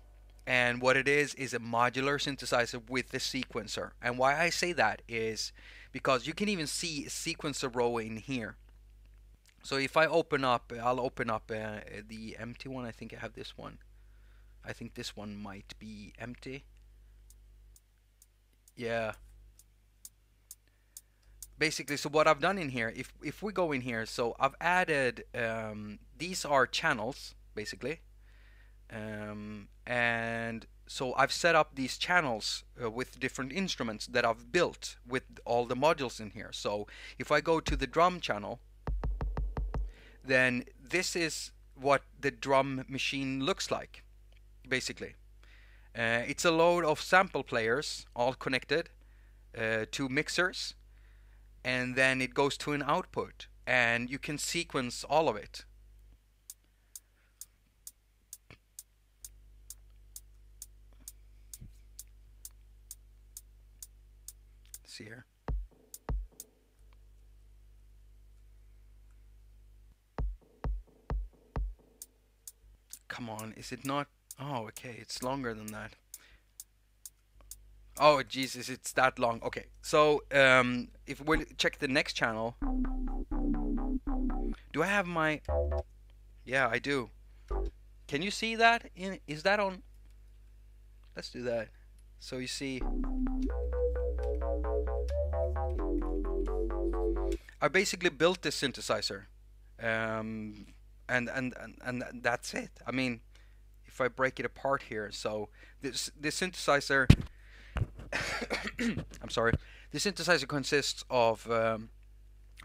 and what it is a modular synthesizer with a sequencer. And why I say that is because you can even see a sequencer row in here. So if I open up, I'll open up the empty one. I think I have this one. I think this one might be empty. Yeah. Basically, so what I've done in here, if we go in here, so I've added, these are channels, basically. And so I've set up these channels with different instruments that I've built with all the modules in here. So if I go to the drum channel, then this is what the drum machine looks like, basically. It's a load of sample players, all connected to mixers. And then it goes to an output, and you can sequence all of it. Let's see here. Come on, is it not? Oh, okay, it's longer than that. Oh Jesus, it's that long. Okay, so if we check the next channel, do I have my... yeah, I do. Can you see that? Is that on? Let's do that. So you see, I basically built this synthesizer, and that's it. I mean, if I break it apart here, so this synthesizer. I'm sorry. The synthesizer consists of a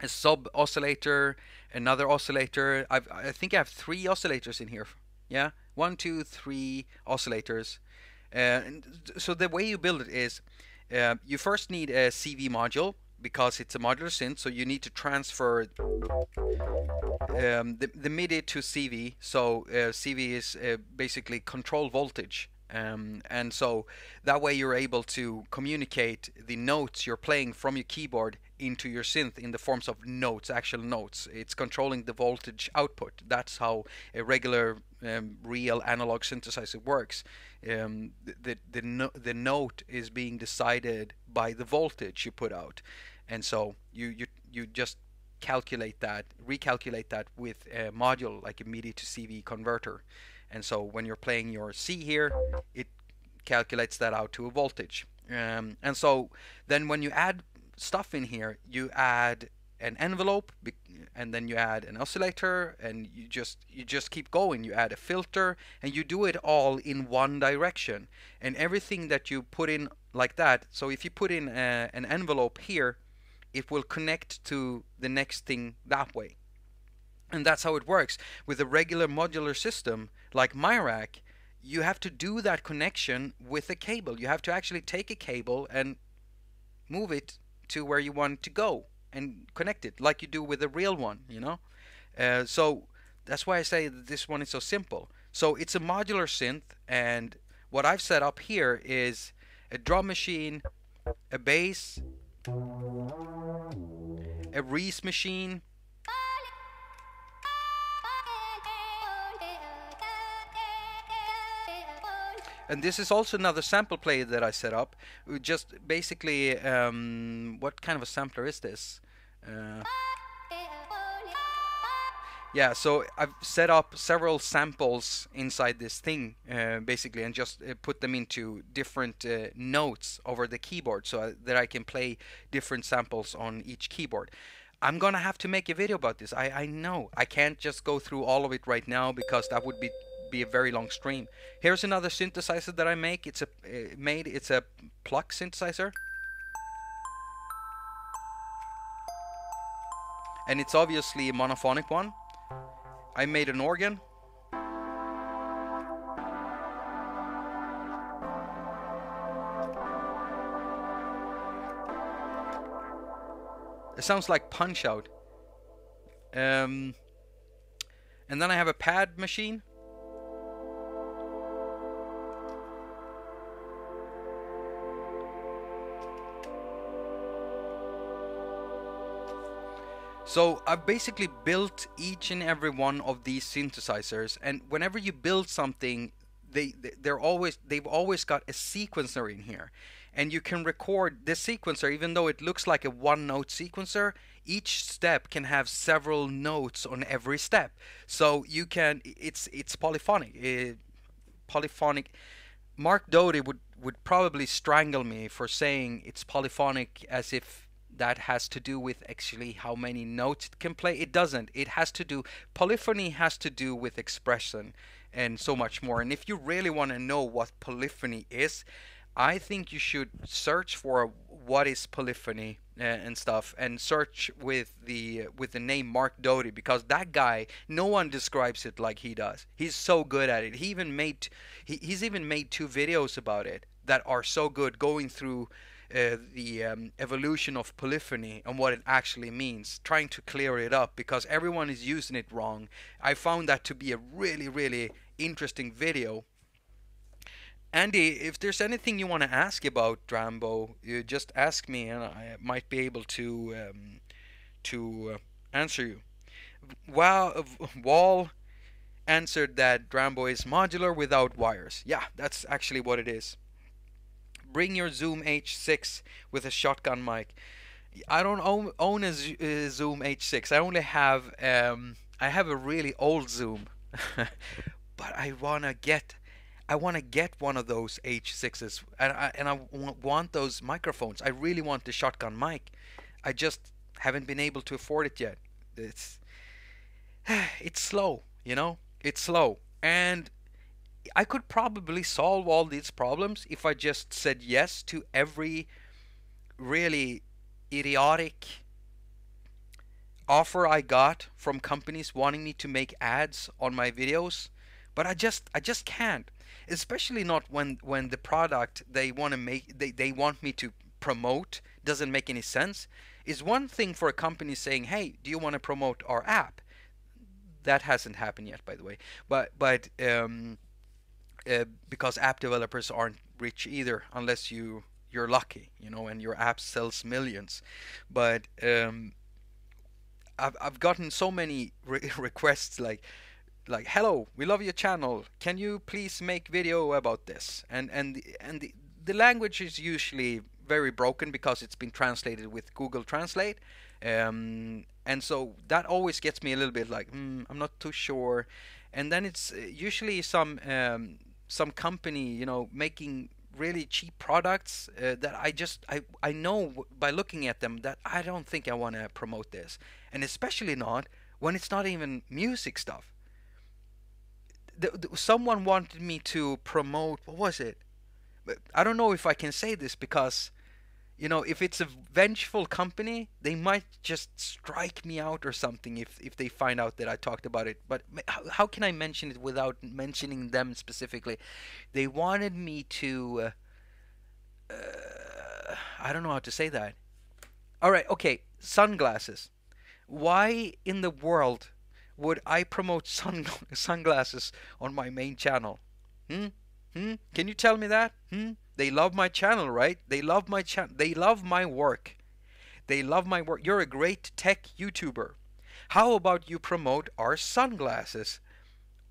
sub oscillator, another oscillator. I think I have three oscillators in here. Yeah, 1, 2, 3 oscillators. So the way you build it is you first need a CV module because it's a modular synth, so you need to transfer the MIDI to CV. So CV is basically control voltage, and so that way you're able to communicate the notes you're playing from your keyboard into your synth in the forms of notes, actual notes. It's controlling the voltage output. That's how a regular real analog synthesizer works. The note is being decided by the voltage you put out, and so you just calculate that, recalculate that with a module like a MIDI to CV converter. And so when you're playing your C here, it calculates that out to a voltage. And so then when you add stuff in here, you add an envelope, and then you add an oscillator, and you just keep going. You add a filter, and you do it all in one direction. And everything that you put in like that, so if you put in an envelope here, it will connect to the next thing that way. And that's how it works. With a regular modular system like MyRack, you have to do that connection with a cable. You have to actually take a cable and move it to where you want to go and connect it, like you do with a real one, you know. So that's why I say that this one is so simple. So it's a modular synth, and what I've set up here is a drum machine, a bass, a Reese machine, and this is also another sample play that I set up. Just basically, what kind of a sampler is this? Yeah, so I've set up several samples inside this thing, basically, and just put them into different notes over the keyboard so that I can play different samples on each keyboard. I'm gonna have to make a video about this. I know I can't just go through all of it right now because that would be a very long stream. Here's another synthesizer that I make. It's a pluck synthesizer, and it's obviously a monophonic one. I made an organ. It sounds like Punch Out. And then I have a pad machine. So I've basically built each and every one of these synthesizers, and whenever you build something, they've always got a sequencer in here, and you can record this sequencer. Even though it looks like a one-note sequencer, each step can have several notes on every step. So you can, it's polyphonic. Polyphonic. Mark Doty would probably strangle me for saying it's polyphonic, as if that has to do with actually how many notes it can play. It doesn't. It has to do, polyphony has to do with expression and so much more. And if you really want to know what polyphony is, I think you should search for what is polyphony and stuff, and search with the name Mark Doty, because that guy, no one describes it like he does. He's so good at it. He even made, he's even made two videos about it that are so good, going through the evolution of polyphony and what it actually means, trying to clear it up because everyone is using it wrong. I found that to be a really interesting video. Andy, if there's anything you want to ask about Drambo, you just ask me, and I might be able to answer you. Wall answered that Drambo is modular without wires. Yeah, that's actually what it is. Bring your Zoom H6 with a shotgun mic. I don't own a Zoom H6. I only have I have a really old Zoom, but I wanna get one of those H6s, and I want those microphones. I really want the shotgun mic. I just haven't been able to afford it yet. It's slow, you know. It's slow. And I could probably solve all these problems if I just said yes to every really idiotic offer I got from companies wanting me to make ads on my videos. but I just can't, especially not when the product they want to make, they want me to promote, doesn't make any sense. Is one thing for a company saying, hey, do you want to promote our app? That hasn't happened yet, by the way, but because app developers aren't rich either, unless you're lucky, you know, and your app sells millions. But I've gotten so many requests like, hello, we love your channel, can you please make video about this? And the language is usually very broken because it's been translated with Google Translate, and so that always gets me a little bit like, I'm not too sure. And then it's usually some company, you know, making really cheap products that I know by looking at them that I don't think I want to promote this, and especially not when it's not even music stuff. Someone wanted me to promote, what was it? I don't know if I can say this because, you know, if it's a vengeful company, they might just strike me out or something if they find out that I talked about it. But how can I mention it without mentioning them specifically? They wanted me to... I don't know how to say that. All right, okay, sunglasses. Why in the world would I promote sunglasses on my main channel? Can you tell me that? They love my channel, right? They love my channel. They love my work. They love my work. You're a great tech YouTuber. How about you promote our sunglasses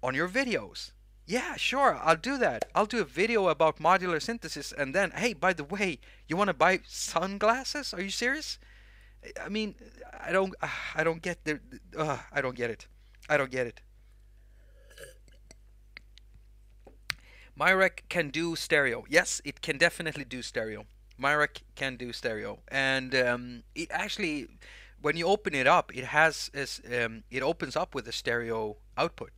on your videos? Yeah, sure, I'll do that. I'll do a video about modular synthesis, and then, hey, by the way, you want to buy sunglasses? Are you serious? I mean, I don't get the. I don't get it. I don't get it. MyRack can do stereo. Yes, it can definitely do stereo. MyRack can do stereo, and it actually, when you open it up, it has it opens up with a stereo output.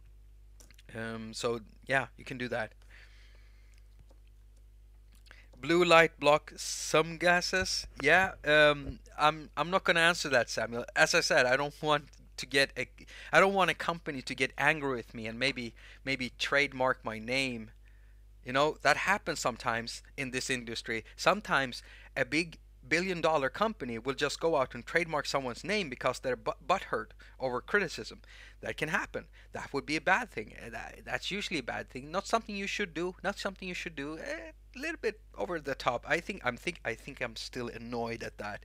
So yeah, you can do that. Blue light block some gases. Yeah, I'm not gonna answer that, Samuel. As I said, I don't want to get I don't want a company to get angry with me and maybe trademark my name. You know, that happens sometimes in this industry. Sometimes a big billion-dollar company will just go out and trademark someone's name because they're butthurt over criticism. That can happen. That would be a bad thing. That's usually a bad thing. Not something you should do. Not something you should do. A little bit over the top. I think I'm still annoyed at that.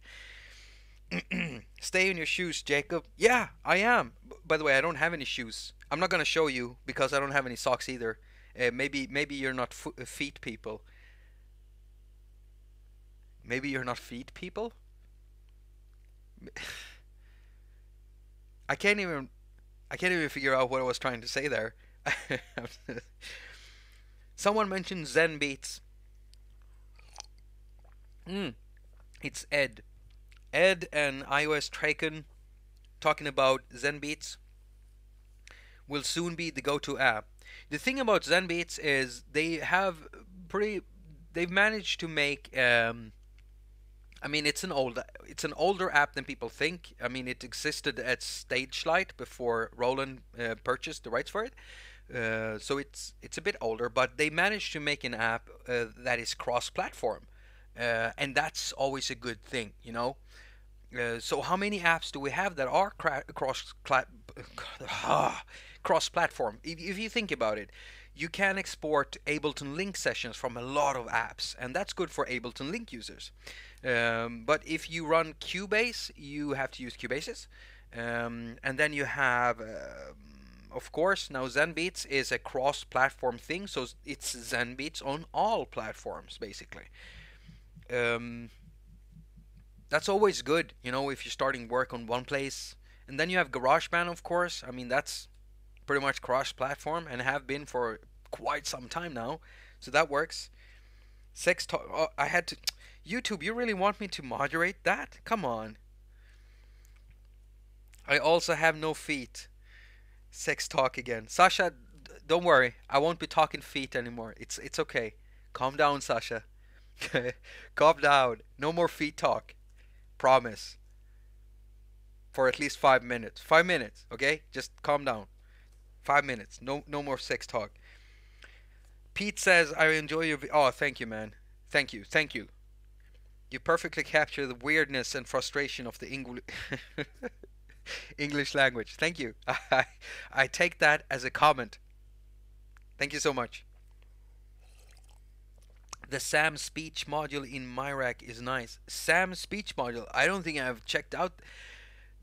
Stay in your shoes, Jacob. Yeah, I am. By the way, I don't have any shoes. I'm not going to show you because I don't have any socks either. Maybe you're not feet people. Maybe you're not feet people. I can't even figure out what I was trying to say there. Someone mentioned Zenbeats. It's Ed and iOS Traken talking about Zenbeats will soon be the go-to app. The thing about Zenbeats is they've managed to make I mean, it's an older app than people think. I mean, it existed at Stagelight before Roland purchased the rights for it, so it's a bit older, but they managed to make an app that is cross-platform, and that's always a good thing, you know. So how many apps do we have that are cross-platform? If you think about it, you can export Ableton Link sessions from a lot of apps, and that's good for Ableton Link users. But if you run Cubase, you have to use Cubasis, and then you have, of course, now Zenbeats is a cross-platform thing, so it's Zenbeats on all platforms, basically. That's always good, you know, if you're starting work on one place. And then you have GarageBand, of course. I mean, that's pretty much cross-platform and have been for quite some time now, so that works. Sex talk. Oh, I had to. YouTube, you really want me to moderate that? Come on. I also have no feet. Sex talk again. Sasha, don't worry. I won't be talking feet anymore. It's okay. Calm down, Sasha. Calm down. No more feet talk. Promise. For at least 5 minutes. 5 minutes, okay? Just calm down. 5 minutes. No more sex talk. Pete says, I enjoy your oh, thank you, man. Thank you. Thank you. You perfectly capture the weirdness and frustration of the English language. Thank you. I take that as a comment. Thank you so much. The Sam speech module in MyRack is nice. Sam speech module. I don't think I've checked out.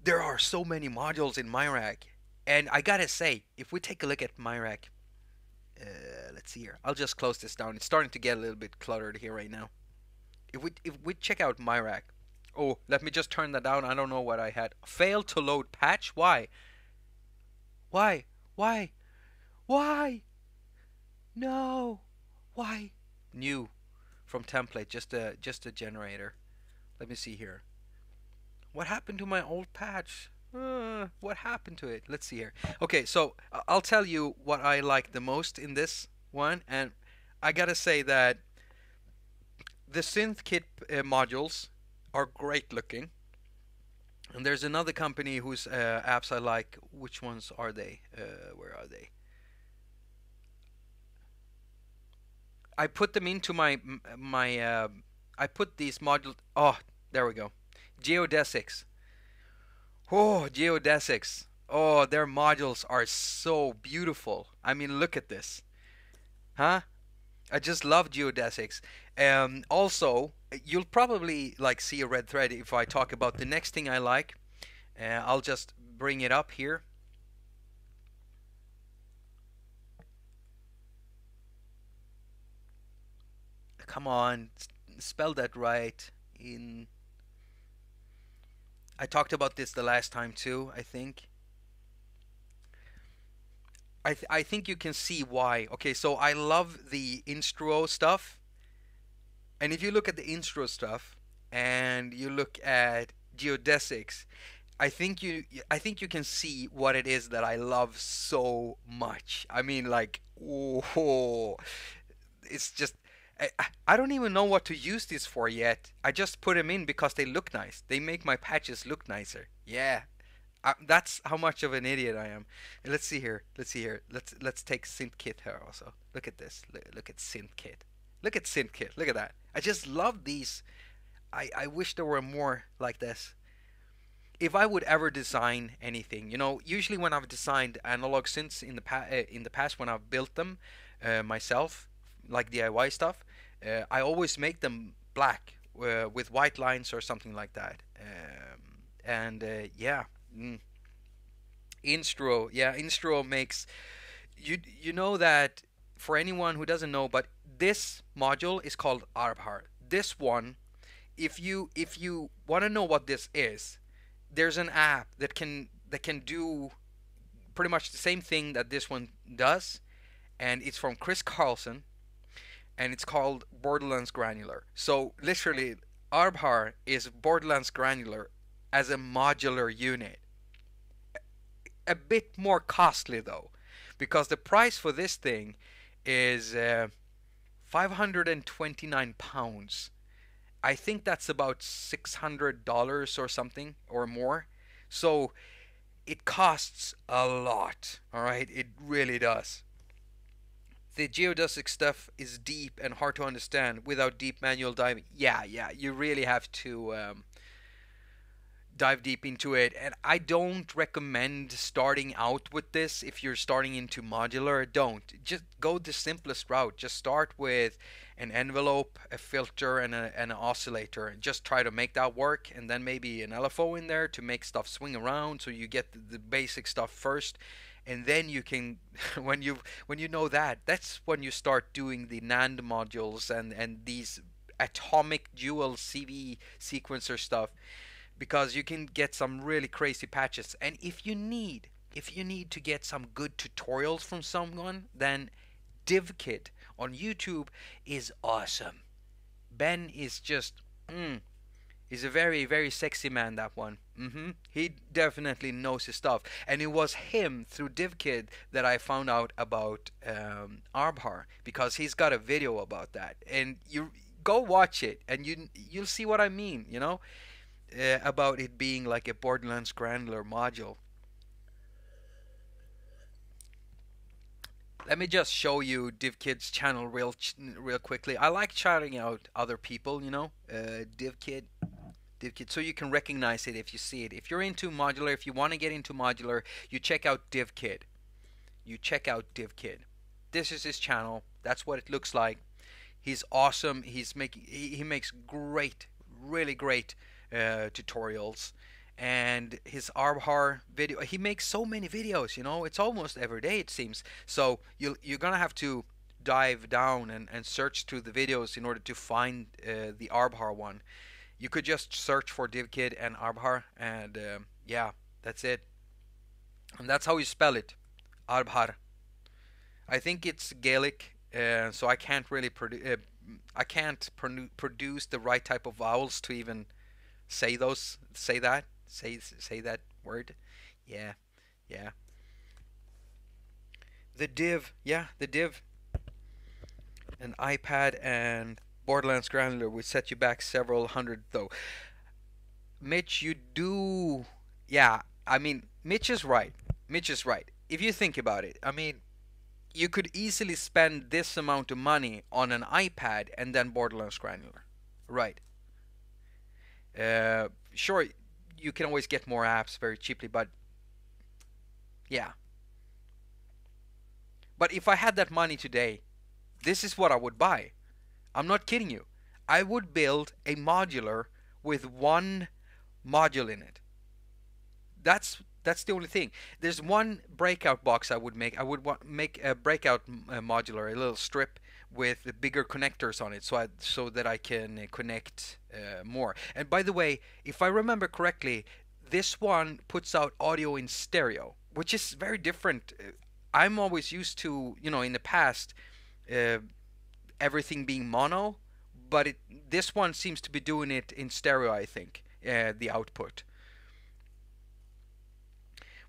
There are so many modules in MyRack. And I gotta say, if we take a look at MyRack, let's see here. I'll just close this down. It's starting to get a little bit cluttered here right now. If we check out MyRack, oh, let me just turn that down. I don't know what I had. Failed to load patch. Why? Why? Why? Why? No. Why? New, from template. Just a generator. Let me see here. What happened to my old patch? What happened to it? Let's see here. Okay, so I'll tell you what I like the most in this one, and I gotta say that the SynthKit modules are great looking, and there's another company whose apps I like. Which ones are they? Where are they? I put them into my I put these modules. Oh, there we go. Geodesics. Oh, Geodesics. Oh, their modules are so beautiful. I mean, look at this. Huh? I just love Geodesics. Also, you'll probably like see a red thread if I talk about the next thing I like. I'll just bring it up here. Come on, spell that right. In I talked about this the last time too, I think. I think you can see why. Okay, so I love the Instruo stuff. And if you look at the Instruo stuff and you look at Geodesics, I think you can see what it is that I love so much. I mean, like, oh, it's just I don't even know what to use this for yet. I just put them in because they look nice. They make my patches look nicer. Yeah, that's how much of an idiot I am. Let's see here. Let's see here. Let's take SynthKit here also. Look at this. Look at SynthKit. Look at SynthKit. Look at that. I just love these. I wish there were more like this. If I would ever design anything, you know, usually when I've designed analog synths in the past when I've built them myself, like DIY stuff, I always make them black with white lines or something like that. Yeah, Instruo. Yeah, Instruo makes you know that, for anyone who doesn't know, but this module is called Arbhar. This one, if you want to know what this is, there's an app that can do pretty much the same thing that this one does, and it's from Chris Carlson. And it's called Borderlands Granular. So literally, Arbhar is Borderlands Granular as a modular unit. A bit more costly though, because the price for this thing is £529. I think that's about $600 or something or more. So it costs a lot. All right, it really does. The geodesic stuff is deep and hard to understand without deep manual diving. Yeah, you really have to dive deep into it. And I don't recommend starting out with this if you're starting into modular. Don't. Just go the simplest route. Just start with an envelope, a filter, and an oscillator. And just try to make that work. And then maybe an LFO in there to make stuff swing around, so you get the basic stuff first. And then you can, when you know that, that's when you start doing the NAND modules and these atomic dual CV sequencer stuff, because you can get some really crazy patches. And if you need to get some good tutorials from someone, then DivKid on YouTube is awesome. Ben is just he's a very, very sexy man, that one. He definitely knows his stuff. And it was him, through DivKid, that I found out about Arbhar, because he's got a video about that. And you go watch it, and you'll see what I mean, you know, about it being like a Borderlands Granular module. Let me just show you DivKid's channel real quickly. I like shouting out other people, you know, DivKid, so you can recognize it if you see it. If you're into modular, if you want to get into modular, you check out DivKid. You check out DivKid. This is his channel. That's what it looks like. He's awesome. He's making, he makes great, really great tutorials. And his Arbhar video, he makes so many videos, you know, it's almost every day it seems. So you're gonna have to dive down and search through the videos in order to find the Arbhar one. You could just search for DivKid and Arbhar, and yeah, that's it. And that's how you spell it, Arbhar. I think it's Gaelic, so I can't really produce the right type of vowels to even say those, say that word. Yeah, yeah. The Div, yeah, the Div. An iPad and Borderlands Granular would set you back several hundred, though. Mitch, you do. Yeah, I mean, Mitch is right. Mitch is right. If you think about it, I mean, you could easily spend this amount of money on an iPad and then Borderlands Granular, right? Sure, you can always get more apps very cheaply, but yeah. But if I had that money today, this is what I would buy. I'm not kidding you. I would build a modular with one module in it. That's the only thing. There's one breakout box I would make. I would make a breakout modular, a little strip with the bigger connectors on it, so that I can connect more. And by the way, if I remember correctly, this one puts out audio in stereo, which is very different. I'm always used to, you know, in the past, everything being mono, but this one seems to be doing it in stereo, I think, the output.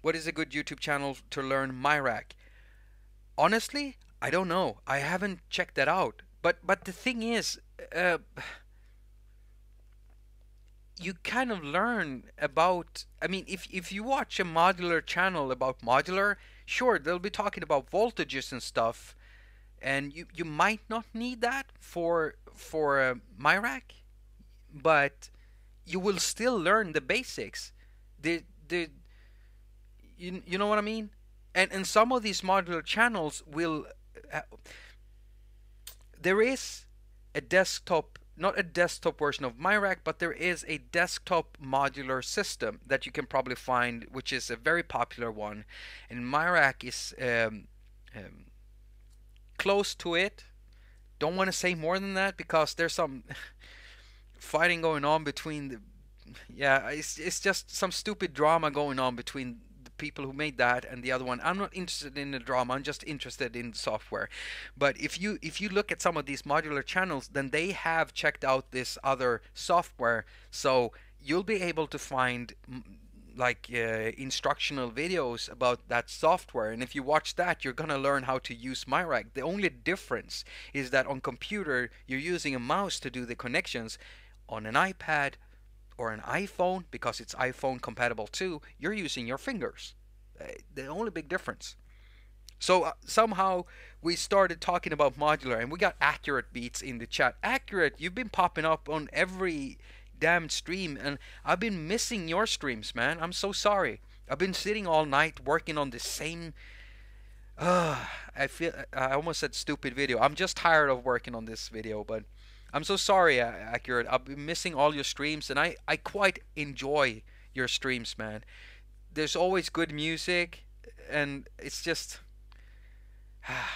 What is a good YouTube channel to learn MyRack? Honestly, I don't know. I haven't checked that out. But the thing is, you kind of learn about, I mean, if you watch a modular channel about modular, sure, they'll be talking about voltages and stuff, and you might not need that for MyRack, but you will still learn the basics. You know what I mean? And some of these modular channels will. There is a desktop, not a desktop version of MyRack, but there is a desktop modular system that you can probably find, which is a very popular one. And MyRack is close to it. Don't want to say more than that because there's some fighting going on between the. Yeah, it's just some stupid drama going on between the people who made that and the other one. I'm not interested in the drama. I'm just interested in software. But if you look at some of these modular channels, then they have checked out this other software, so you'll be able to find like instructional videos about that software, and if you watch that, you're gonna learn how to use MyRack. The only difference is that on computer you're using a mouse to do the connections. On an iPad or an iPhone, because it's iPhone compatible too, you're using your fingers. The only big difference. So somehow we started talking about modular, and we got Accurate Beats in the chat. Accurate, you've been popping up on every damn stream, and I've been missing your streams, man. I'm so sorry. I've been sitting all night working on the same I almost said stupid video. I'm just tired of working on this video, but I'm so sorry, Accurate. I've been missing all your streams, and I quite enjoy your streams, man. There's always good music, and it's just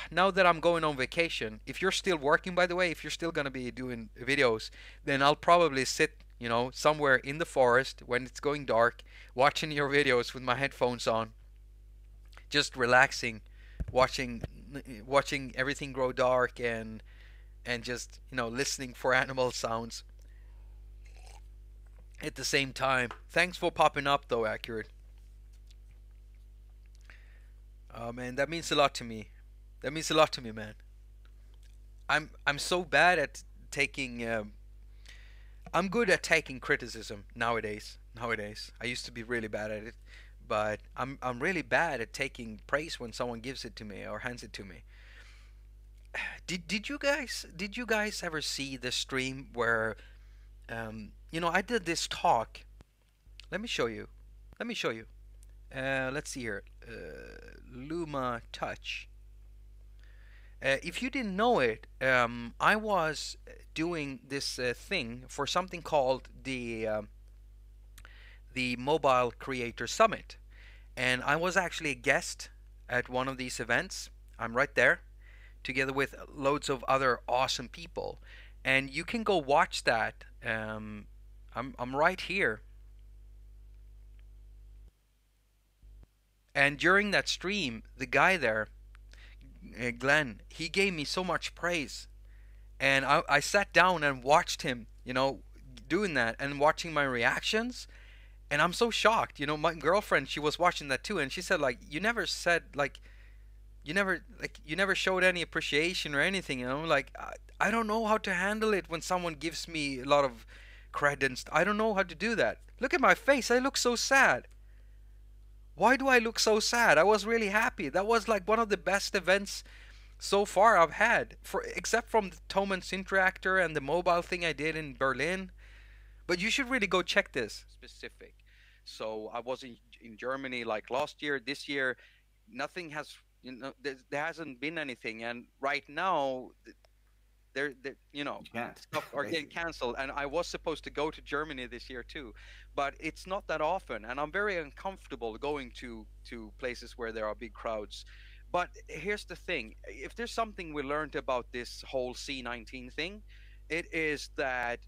now that I'm going on vacation, if you're still working, by the way, if you're still going to be doing videos, then I'll probably sit, you know, somewhere in the forest when it's going dark, watching your videos with my headphones on, just relaxing, watching everything grow dark, and just, you know, listening for animal sounds at the same time. Thanks for popping up though, Accurate. Oh man, that means a lot to me. That means a lot to me, man. I'm so bad at taking I'm good at taking criticism nowadays. I used to be really bad at it, but I'm really bad at taking praise when someone gives it to me or hands it to me. Did you guys ever see the stream where you know, I did this talk. Let me show you. Let's see here. Luma Touch. If you didn't know it, I was doing this thing for something called the Mobile Creator Summit, and I was actually a guest at one of these events. I'm right there, together with loads of other awesome people, and you can go watch that. I'm right here. And during that stream, the guy there, Glenn, he gave me so much praise, and I sat down and watched him, you know, doing that and watching my reactions, and I'm so shocked. You know, my girlfriend, she was watching that too, and she said, like, you never said, like, you never showed any appreciation or anything, you know, like, I don't know how to handle it when someone gives me a lot of credence. I don't know how to do that. Look at my face. I look so sad. Why do I look so sad? I was really happy. That was like one of the best events so far I've had, except from the Thomann Interactor and the mobile thing I did in Berlin. But you should really go check this. Specific. So I was in Germany like last year, this year, nothing has, you know, there hasn't been anything. And right now, you know, stuff are getting canceled. And I was supposed to go to Germany this year too, but it's not that often. And I'm very uncomfortable going to places where there are big crowds. But here's the thing. If there's something we learned about this whole C19 thing, it is that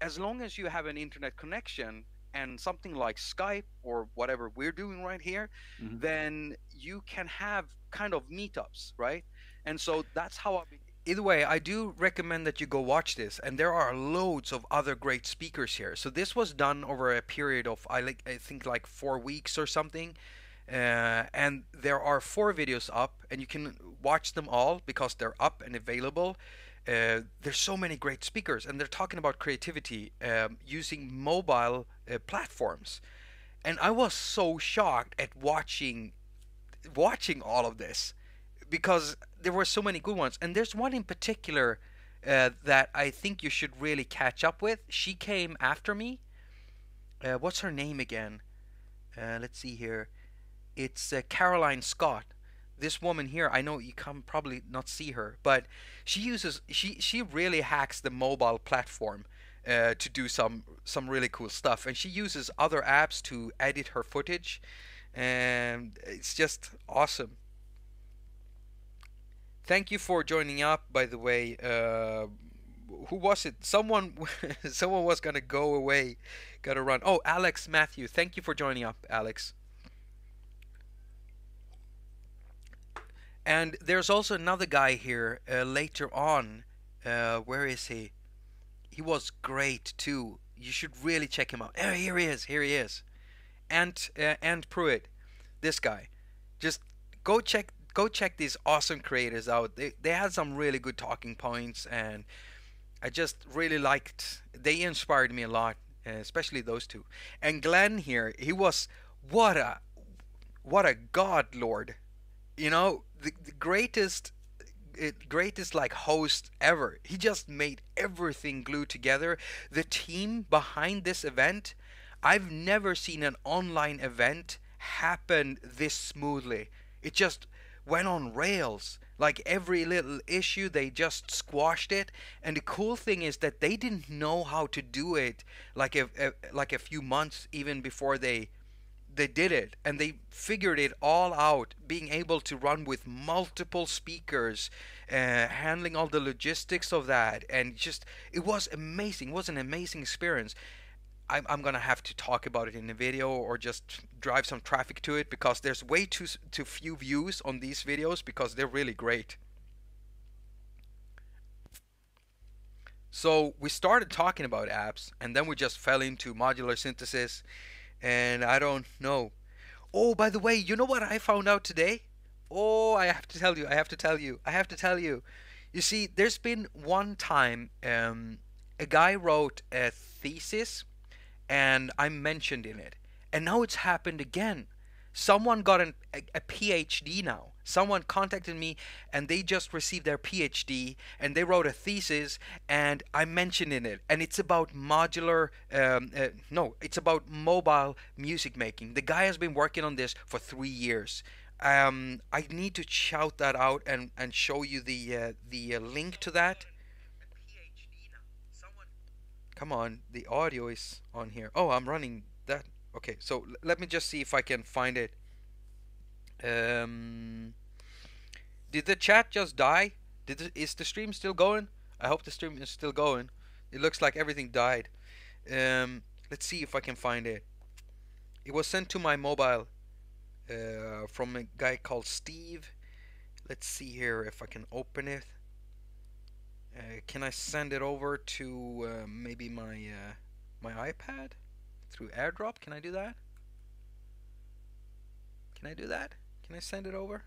as long as you have an internet connection and something like Skype or whatever we're doing right here, mm-hmm. then you can have kind of meetups, right? And so that's how I... Either way, I do recommend that you go watch this, and there are loads of other great speakers here. So this was done over a period of, I think, like 4 weeks or something, and there are 4 videos up, and you can watch them all because they're up and available. There's so many great speakers, and they're talking about creativity using mobile platforms. And I was so shocked at watching all of this, because there were so many good ones. And there's one in particular that I think you should really catch up with. She came after me. What's her name again? Let's see here. It's Caroline Scott. This woman here, I know you can probably not see her, but she really hacks the mobile platform to do some really cool stuff, and she uses other apps to edit her footage, and it's just awesome. Thank you for joining up, by the way. Who was it? Someone was gonna go away, gotta run. Oh, Alex Matthew, thank you for joining up, Alex. And there's also another guy here later on. Where is he? He was great too. You should really check him out. Oh, here he is. Here he is. And Pruitt, this guy. Just go check these awesome creators out. They had some really good talking points, and I just really liked. They inspired me a lot, especially those two. And Glenn here, he was what a god lord. You know, the greatest like host ever. He just made everything glue together. The team behind this event, I've never seen an online event happen this smoothly. It just went on rails. Like every little issue, they just squashed it. And the cool thing is that they didn't know how to do it like a few months even before they did it, and they figured it all out, being able to run with multiple speakers, handling all the logistics of that, and just it was amazing. It was an amazing experience. I'm gonna have to talk about it in a video or just drive some traffic to it, because there's way too few views on these videos, because they're really great. So we started talking about apps, and then we just fell into modular synthesis. And I don't know. Oh, by the way, you know what I found out today? Oh, I have to tell you. You see, there's been one time a guy wrote a thesis, and I mentioned in it. And now it's happened again. Someone got a PhD now. Someone contacted me and they just received their PhD and they wrote a thesis and I mentioned in it, and it's about modular, it's about mobile music making. The guy has been working on this for 3 years. I need to shout that out and show you the link to that. Come on, the audio is on here. Oh, I'm running that. Okay, so let me just see if I can find it. Did the chat just die? Is the stream still going? I hope the stream is still going. It looks like everything died. Let's see if I can find it. It was sent to my mobile from a guy called Steve. Let's see here if I can open it. Can I send it over to maybe my iPad through AirDrop? Can I do that? Can I do that? Can I send it over?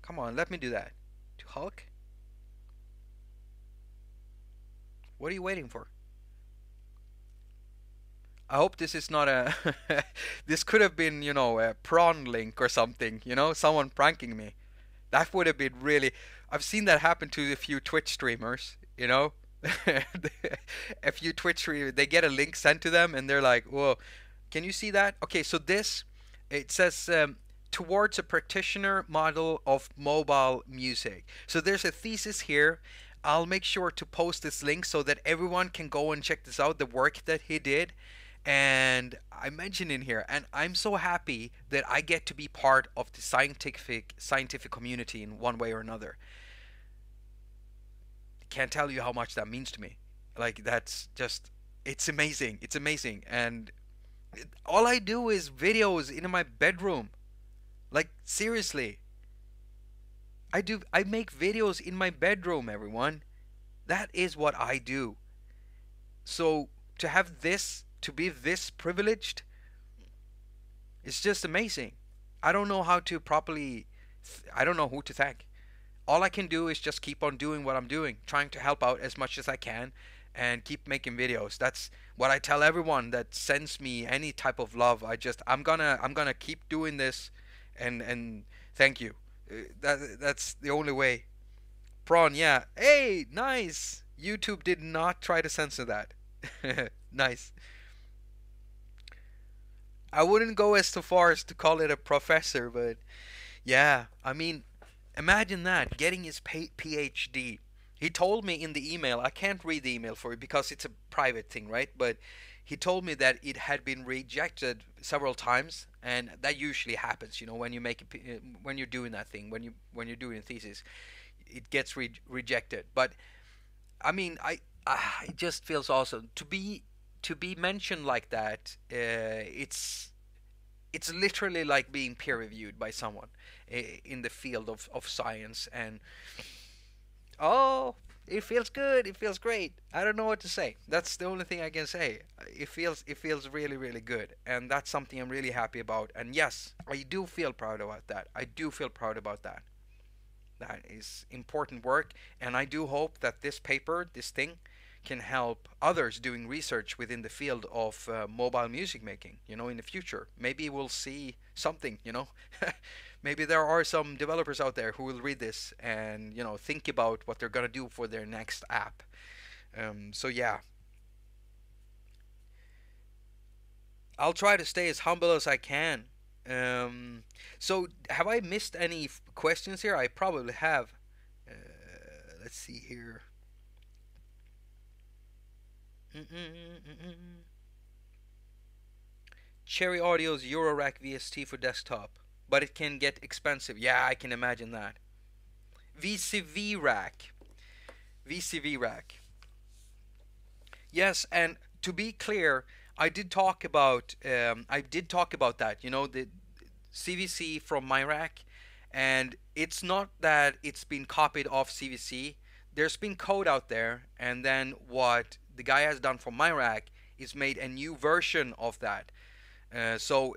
Come on, let me do that. To Hulk? What are you waiting for? I hope this is not a... This could have been, you know, a prawn link or something. You know, someone pranking me. That would have been really... I've seen that happen to a few Twitch streamers, you know? A few Twitch streamers, they get a link sent to them and they're like, whoa, can you see that? Okay, so this... It says towards a practitioner model of mobile music. So there's a thesis here. I'll make sure to post this link so that everyone can go and check this out, the work that he did. And I mentioned in here, and I'm so happy that I get to be part of the scientific community in one way or another. Can't tell you how much that means to me. Like, that's just, it's amazing. It's amazing. And all I do is videos in my bedroom. Like, seriously, I make videos in my bedroom, everyone. That is what I do. So to have this, to be this privileged, it's just amazing. I don't know how to properly, I don't know who to thank. All I can do is just keep on doing what I'm doing, trying to help out as much as I can, and keep making videos. That's what I tell everyone that sends me any type of love. I'm gonna keep doing this, and thank you. That's the only way. Prawn, yeah. Hey, nice. YouTube did not try to censor that. Nice. I wouldn't go as far as to call it a professor, but yeah, I mean, imagine that, getting his PhD. He told me in the email, I can't read the email for you because it's a private thing, right? But he told me that it had been rejected several times, and that usually happens, you know, when you make a, when you're doing that thing, when you're doing a thesis, it gets rejected. But I mean, it just feels awesome to be mentioned like that. It's literally like being peer reviewed by someone in the field of science. And oh, it feels good. It feels great. I don't know what to say. That's the only thing I can say. It feels really, really good. And that's something I'm really happy about. And yes, I do feel proud about that. I do feel proud about that. That is important work. And I do hope that this paper, this thing, can help others doing research within the field of mobile music making, you know, in the future. Maybe we'll see something, you know. Maybe there are some developers out there who will read this and, you know, think about what they're going to do for their next app. So, yeah. I'll try to stay as humble as I can. So, have I missed any questions here? I probably have. Let's see here. Cherry Audio's Eurorack VST for desktop, but it can get expensive. Yeah, I can imagine that. VCV rack. Yes, and to be clear, I did talk about that, you know, the CVC from MyRack, and it's not that it's been copied off CVC. There's been code out there, and then what the guy has done for MyRack is made a new version of that. So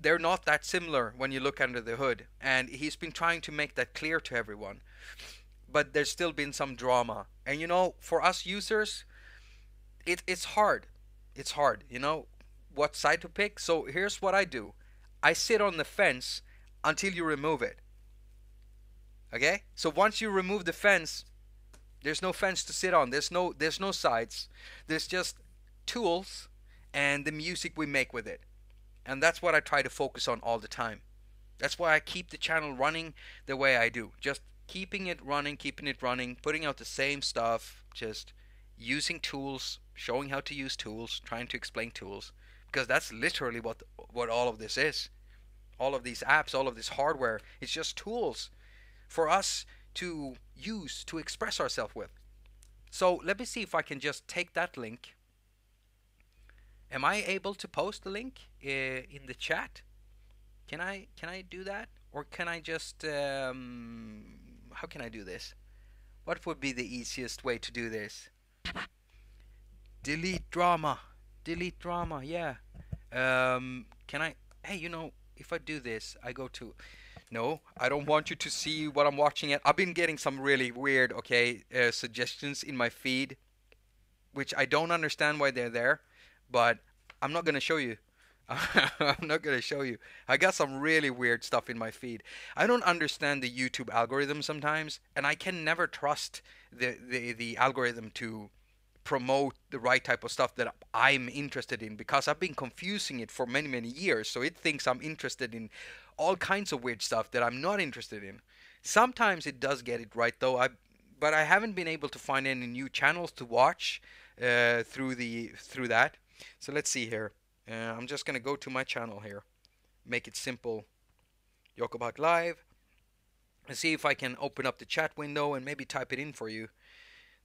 they're not that similar when you look under the hood, and he's been trying to make that clear to everyone. But there's still been some drama, and you know, for us users, it's hard. It's hard, you know, what side to pick. So here's what I do. I sit on the fence until you remove it. Okay? So once you remove the fence, there's no fence to sit on. There's no sides. There's just tools and the music we make with it. And that's what I try to focus on all the time. That's why I keep the channel running the way I do. Just keeping it running, putting out the same stuff, just using tools, showing how to use tools, trying to explain tools, because that's literally what all of this is. All of these apps, all of this hardware, it's just tools for us to use to express ourselves with. So let me see if I can just take that link. Am I able to post the link in the chat? Can I do that, or can I just how can I do this? What would be the easiest way to do this? Delete drama, yeah. Can I, hey, you know, if I do this, I go to, no, I don't want you to see what I'm watching at. I've been getting some really weird, okay, suggestions in my feed, which I don't understand why they're there, but I'm not going to show you. I'm not going to show you. I got some really weird stuff in my feed. I don't understand the YouTube algorithm sometimes, and I can never trust the algorithm to promote the right type of stuff that I'm interested in, because I've been confusing it for many, many years. So it thinks I'm interested in all kinds of weird stuff that I'm not interested in. Sometimes it does get it right, though. But I haven't been able to find any new channels to watch through that. So let's see here. I'm just going to go to my channel here, make it simple, Jakob haQ Live, and see if I can open up the chat window and maybe type it in for you.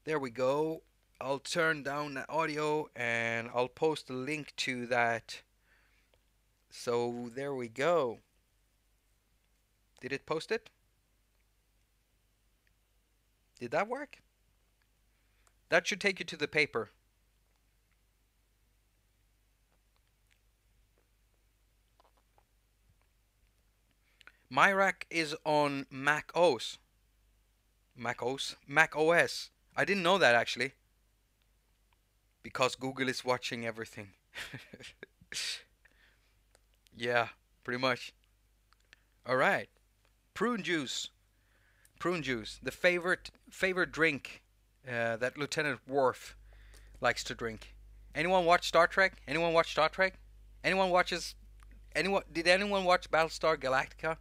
There we go. I'll turn down the audio and I'll post a link to that. So there we go. Did it post it? Did that work? That should take you to the paper. MyRack is on Mac OS. I didn't know that, actually, because Google is watching everything. Yeah, pretty much. All right, prune juice, the favorite drink that Lieutenant Worf likes to drink. Anyone watch Star Trek? Anyone watch Star Trek? Anyone watches? Anyone? Did anyone watch Battlestar Galactica?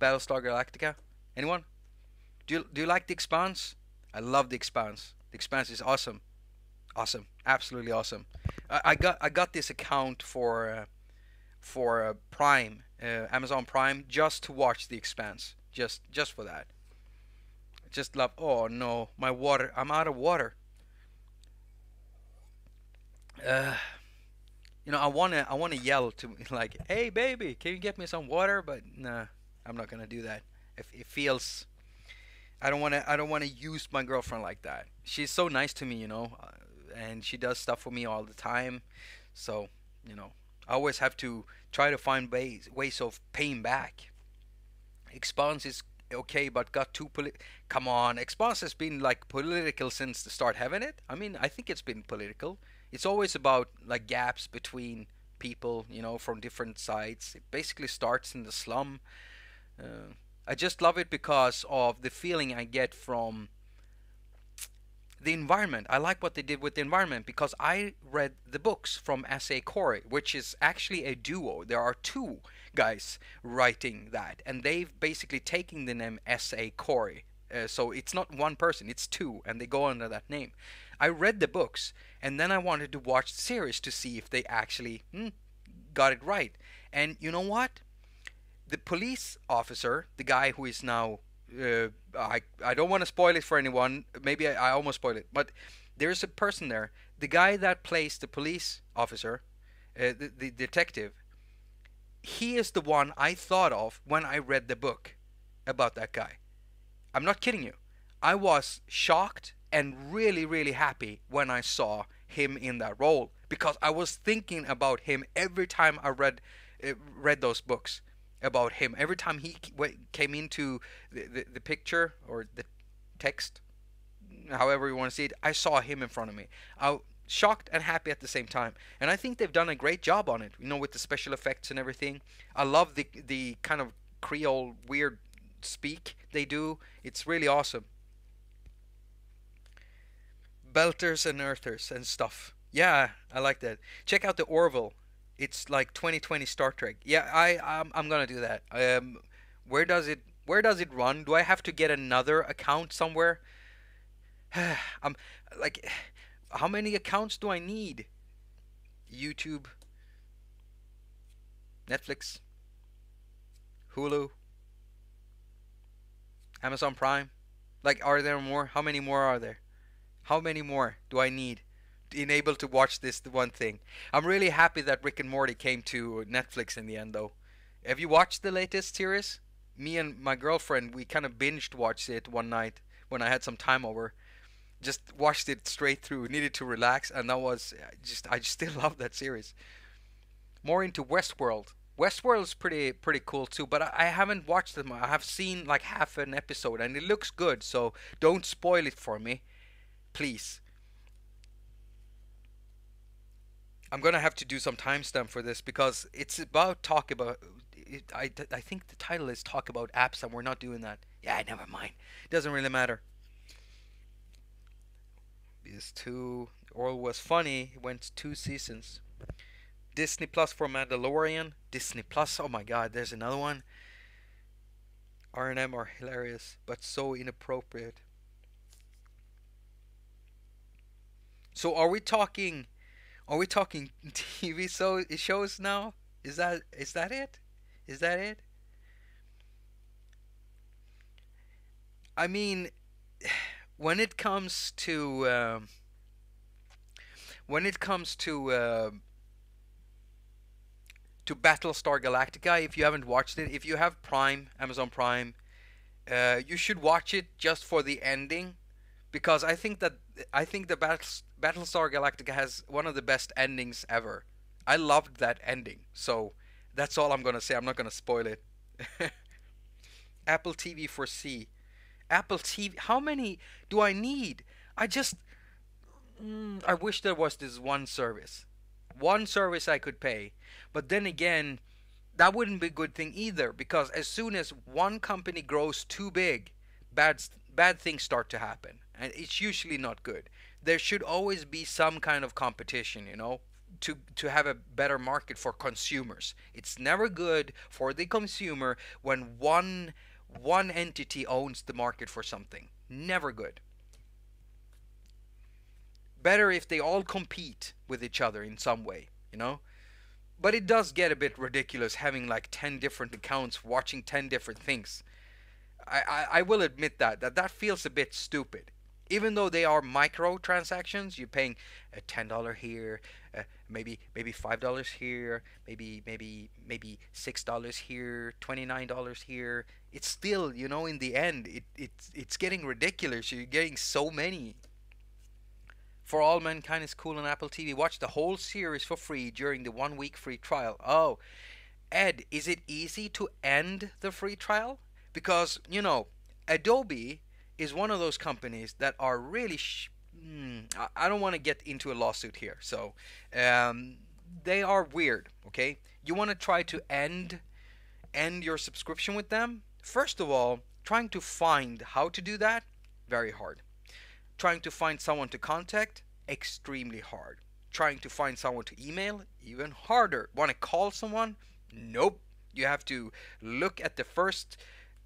Battlestar Galactica? Anyone? Do you like The Expanse? I love The Expanse. The Expanse is awesome, absolutely awesome. I got this account for Prime, Amazon Prime, just to watch The Expanse, just for that. Just love. Oh no, my water! I'm out of water. You know, I wanna yell to, like, hey baby, can you get me some water? But nah, I'm not gonna do that. If it feels, I don't wanna use my girlfriend like that. She's so nice to me, you know, and she does stuff for me all the time. So, you know, I always have to try to find ways of paying back. Expanse is okay, but got too political. Come on, Expanse has been like political since the start, haven't it? I mean, I think it's been political. It's always about like gaps between people, you know, from different sides. It basically starts in the slum. I just love it because of the feeling I get from the environment. I like what they did with the environment, because I read the books from S.A. Corey, which is actually a duo. There are two guys writing that, and they've basically taken the name S.A. Corey. So it's not one person, it's two, and they go under that name. I read the books, and then I wanted to watch the series to see if they actually got it right. And you know what? The police officer, the guy who is now... I don't want to spoil it for anyone. Maybe I almost spoiled it. But there's a person there. The guy that plays the police officer, the detective, he is the one I thought of when I read the book about that guy. I'm not kidding you. I was shocked and really, really happy when I saw him in that role, because I was thinking about him every time I read those books about him. Every time he came into the picture or the text, however you want to see it, I saw him in front of me. I shocked and happy at the same time. And I think they've done a great job on it, you know, with the special effects and everything. I love the kind of Creole weird speak they do. It's really awesome. Belters and earthers and stuff. Yeah, I like that. Check out the Orville. It's like 2020 Star Trek. Yeah, I'm gonna do that. Where does it run? Do I have to get another account somewhere? I'm like, how many accounts do I need? YouTube, Netflix, Hulu, Amazon Prime. Like, are there more? How many more are there? How many more do I need to enable to watch this one thing? I'm really happy that Rick and Morty came to Netflix in the end, though. Have you watched the latest series? Me and my girlfriend, we kind of binged watched it one night when I had some time over. Just watched it straight through, needed to relax, and that was just, I still love that series. More into Westworld. Westworld's pretty cool too, but I haven't watched them. I have seen like half an episode and it looks good, so don't spoil it for me, please. I'm gonna have to do some timestamp for this because it's about talk about it. I think the title is Talk About Apps, and we're not doing that. Yeah, never mind, doesn't really matter. Is two Orwell was funny. It went 2 seasons. Disney Plus for Mandalorian. Disney Plus, oh my god, there's another one. R&M are hilarious but so inappropriate. So are we talking TV shows now? Is that it? I mean, when it comes to Battlestar Galactica, if you haven't watched it, if you have Prime, Amazon Prime, you should watch it just for the ending, because I think the Battlestar Galactica has one of the best endings ever. I loved that ending, so that's all I'm gonna say. I'm not gonna spoil it. Apple TV for C. Apple TV, how many do I need? I wish there was this one service I could pay, but then again, that wouldn't be a good thing either, because as soon as one company grows too big, bad things start to happen, and it's usually not good. There should always be some kind of competition, you know, to have a better market for consumers. It's never good for the consumer when one entity owns the market for something. Never good. Better if they all compete with each other in some way, you know. But it does get a bit ridiculous having like 10 different accounts watching 10 different things. I will admit that feels a bit stupid, even though they are micro transactions. You're paying a $10 here, maybe $5 here, maybe $6 here, $29 here. It's still, you know, in the end, it's getting ridiculous. You're getting so many. For All Mankind is cool on Apple TV. Watch the whole series for free during the 1-week free trial. Oh, Ed, is it easy to end the free trial? Because, you know, Adobe is one of those companies that are really... I don't want to get into a lawsuit here. So, they are weird, okay? You want to try to end your subscription with them? First of all, trying to find how to do that, very hard. Trying to find someone to contact, extremely hard. Trying to find someone to email, even harder. Want to call someone? Nope. You have to look at the first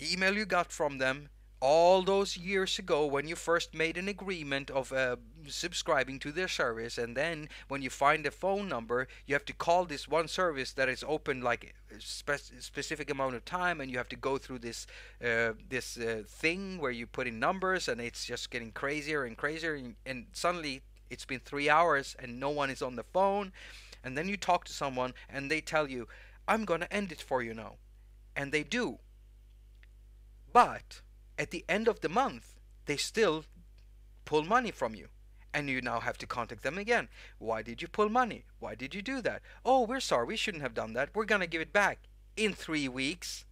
email you got from them all those years ago when you first made an agreement of subscribing to their service, and then when you find a phone number, you have to call this one service that is open like a specific amount of time, and you have to go through this thing where you put in numbers, and it's just getting crazier and crazier, and suddenly it's been 3 hours and no one is on the phone, and then you talk to someone and they tell you, I'm gonna end it for you now, and they do. But at the end of the month, they still pull money from you, and you now have to contact them again. Why did you pull money? Why did you do that? Oh, we're sorry, we shouldn't have done that. We're gonna give it back in 3 weeks,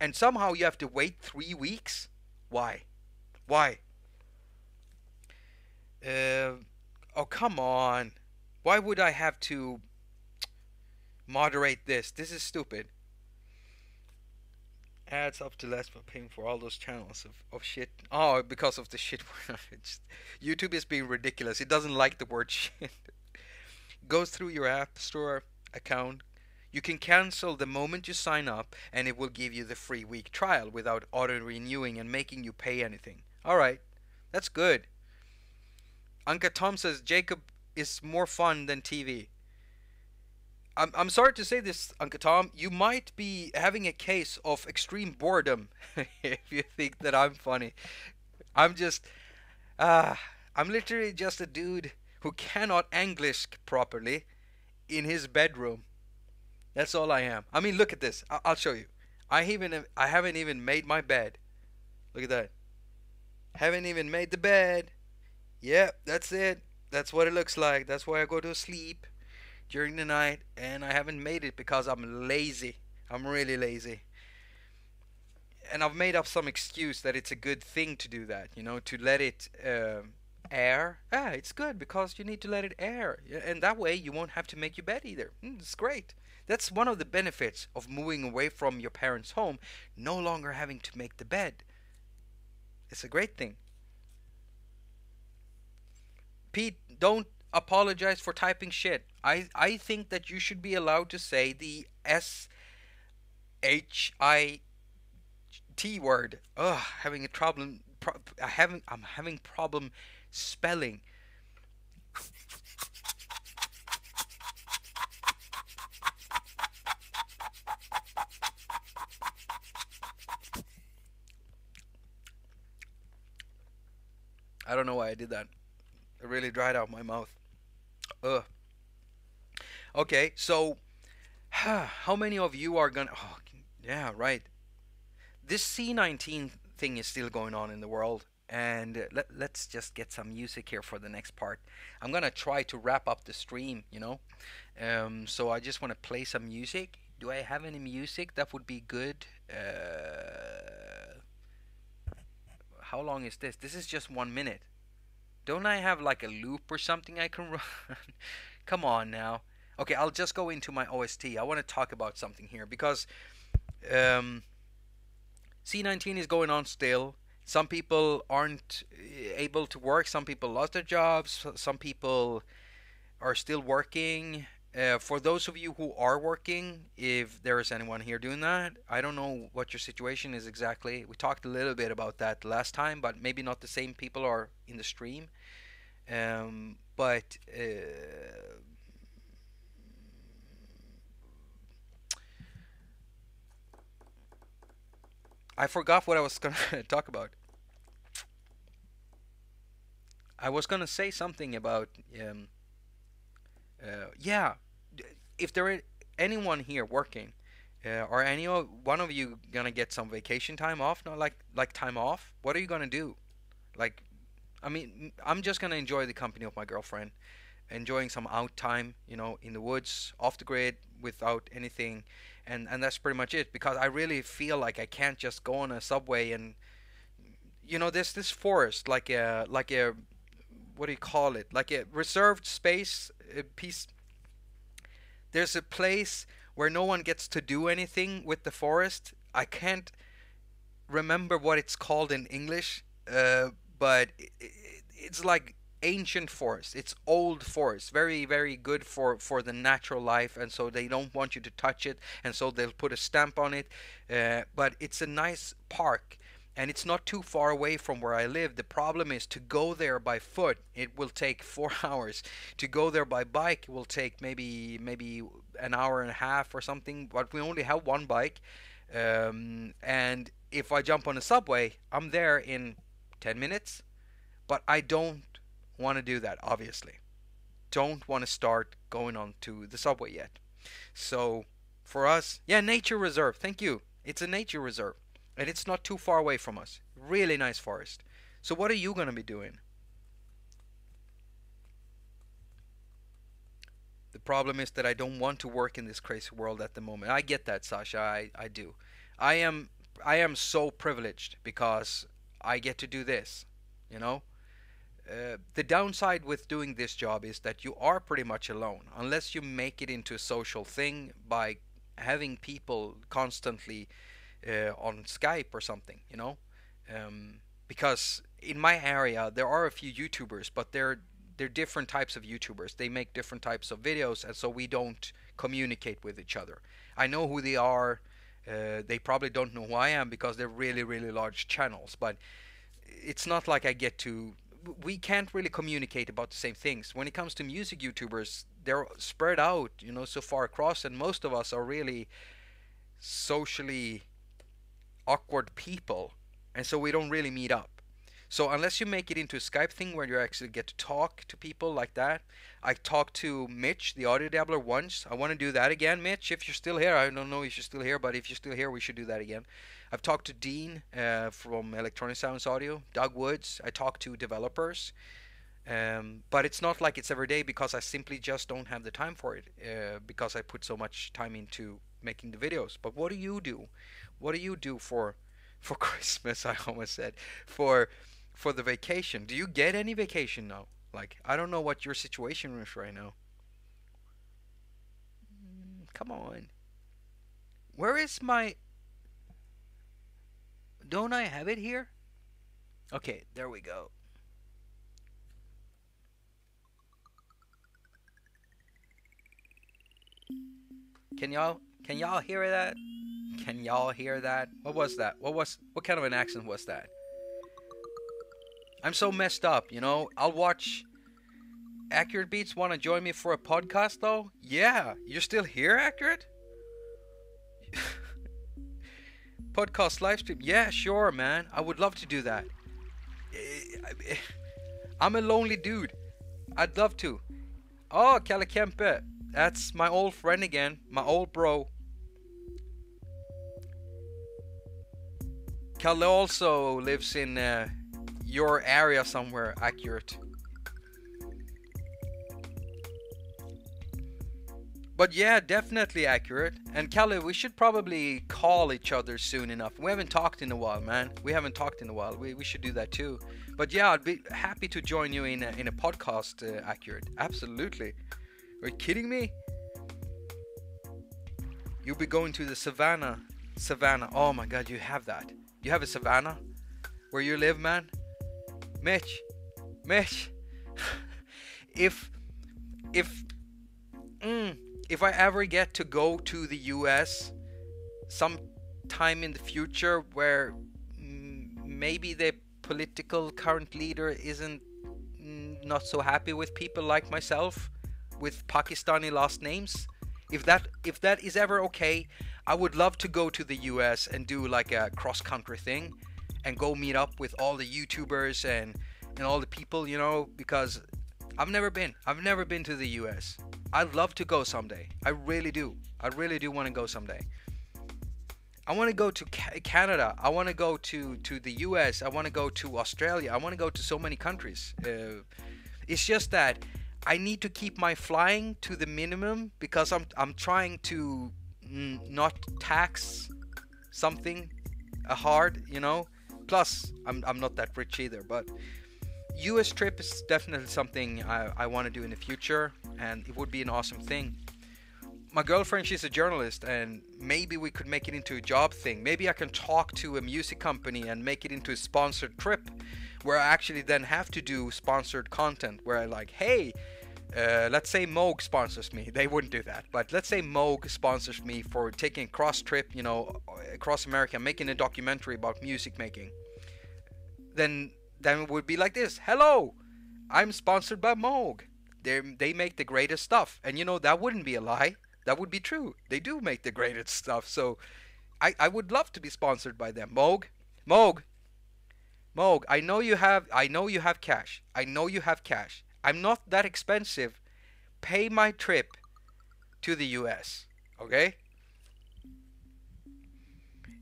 and somehow you have to wait 3 weeks. Why? Oh, come on. Why would I have to moderate this? This is stupid. Adds up to less for paying for all those channels of shit. Oh, because of the shit word. YouTube is being ridiculous. It doesn't like the word shit. Goes through your App Store account. You can cancel the moment you sign up, and it will give you the free week trial without auto-renewing and making you pay anything. Alright, that's good. Anka Tom says, Jakob is more fun than TV. I'm sorry to say this, Anka Tom. You might be having a case of extreme boredom if you think that I'm funny. I'm just... I'm literally just a dude who cannot English properly in his bedroom. That's all I am. I mean, look at this. I'll show you. I haven't even made my bed. Look at that. Haven't even made the bed. Yep, that's it. That's what it looks like. That's why I go to sleep during the night, and I haven't made it because I'm lazy. I'm really lazy. And I've made up some excuse that it's a good thing to do that, you know, to let it air. Ah, it's good because you need to let it air, and that way you won't have to make your bed either. It's great. That's one of the benefits of moving away from your parents' home, no longer having to make the bed. It's a great thing. Pete, don't apologize for typing shit. I think that you should be allowed to say the S-H-I-T word. Ugh, having a problem. I'm having problem spelling. I don't know why I did that. It really dried out my mouth. Ugh. Okay, so how many of you are gonna... Oh, yeah, right. This C19 thing is still going on in the world. And let's just get some music here for the next part. I'm gonna try to wrap up the stream, you know. So I just want to play some music. Do I have any music that would be good? How long is this? This is just 1 minute. Don't I have like a loop or something I can run? Come on now. Okay, I'll just go into my OST. I want to talk about something here because C19 is going on still. Some people aren't able to work. Some people lost their jobs. Some people are still working. For those of you who are working, if there is anyone here doing that, I don't know what your situation is exactly. We talked a little bit about that last time, but maybe not the same people are in the stream. I forgot what I was going to talk about. I was going to say something about... yeah, if there is anyone here working, are any one of you gonna get some vacation time off? Not like time off. What are you gonna do? Like, I mean, I'm just gonna enjoy the company of my girlfriend, enjoying some out time, you know, in the woods, off the grid, without anything, and that's pretty much it. Because I really feel like I can't just go on a subway and, you know, there's this forest like a what do you call it? Like a reserved space. A piece. There's a place where no one gets to do anything with the forest. I can't remember what it's called in English, but it's like ancient forest. It's old forest, very, very good for the natural life, and so they don't want you to touch it, and so they'll put a stamp on it. But it's a nice park, and it's not too far away from where I live. The problem is to go there by foot, it will take 4 hours. To go there by bike, it will take maybe an hour and a half or something. But we only have one bike. And if I jump on a subway, I'm there in 10 minutes. But I don't want to do that, obviously. Don't want to start going on to the subway yet. So for us, yeah, nature reserve. Thank you. It's a nature reserve. And it's not too far away from us. Really nice forest. So what are you going to be doing? The problem is that I don't want to work in this crazy world at the moment. I get that, Sasha. I do. I am so privileged because I get to do this, you know. The downside with doing this job is that you are pretty much alone, unless you make it into a social thing by having people constantly on Skype or something, you know. Because in my area there are a few YouTubers, but they're different types of YouTubers. They make different types of videos, and so we don't communicate with each other. I know who they are. They probably don't know who I am because they're really, really large channels. But it's not like I get to... We can't really communicate about the same things. When it comes to music YouTubers, they're spread out, you know, so far across, and most of us are really socially awkward people, and so we don't really meet up. So unless you make it into a Skype thing where you actually get to talk to people like that. I talked to Mitch, the Audio Dabbler, once. I want to do that again, Mitch, if you're still here. I don't know if you're still here, but if you're still here, we should do that again. I've talked to Dean from Electronic Sounds Audio, Doug Woods. I talked to developers. But it's not like it's every day, because I simply just don't have the time for it, because I put so much time into making the videos. But what do you do? What do you do for Christmas, I almost said, for the vacation? Do you get any vacation now? Like, I don't know what your situation is right now. Come on. Where is my... Don't I have it here? Okay, there we go. Can y'all hear that? Can y'all hear that? What was that? What kind of an accent was that? I'm so messed up, you know. I'll watch Accurate Beats. Want to join me for a podcast, though? Yeah. You're still here, Accurate? Podcast live stream. Yeah, sure, man. I would love to do that. I'm a lonely dude. I'd love to. Oh, Kalle Kempe. That's my old friend again. My old bro. Kalle also lives in... your area somewhere, Accurate. But yeah, definitely, Accurate. And Kalle, we should probably call each other soon enough. We haven't talked in a while, man. We haven't talked in a while. We should do that too. But yeah, I'd be happy to join you in a podcast, Accurate. Absolutely. Are you kidding me? You'll be going to the savannah. Savannah. Oh my god, you have that. You have a savannah where you live, man? Mitch, if I ever get to go to the US sometime in the future, where maybe the political current leader isn't not so happy with people like myself with Pakistani last names, if that is ever okay, I would love to go to the US and do like a cross-country thing and go meet up with all the YouTubers and all the people, you know, because I've never been to the US. I'd love to go someday. I really do want to go someday. I want to go to Canada. I want to go to the US. I want to go to Australia. I want to go to so many countries. It's just that I need to keep my flying to the minimum, because I'm trying to not tax something hard, you know. Plus, I'm not that rich either, but US trip is definitely something I want to do in the future, and it would be an awesome thing. My girlfriend, she's a journalist, and maybe we could make it into a job thing. Maybe I can talk to a music company and make it into a sponsored trip, where I actually then have to do sponsored content, where I like, hey, let's say Moog sponsors me. They wouldn't do that, but let's say Moog sponsors me for taking a cross trip, you know, across America, making a documentary about music making. Then it would be like this. Hello, I'm sponsored by Moog. They make the greatest stuff. And you know, that wouldn't be a lie. That would be true. They do make the greatest stuff. So I would love to be sponsored by them. Moog, I know you have cash. I know you have cash. I'm not that expensive. Pay my trip to the US, okay?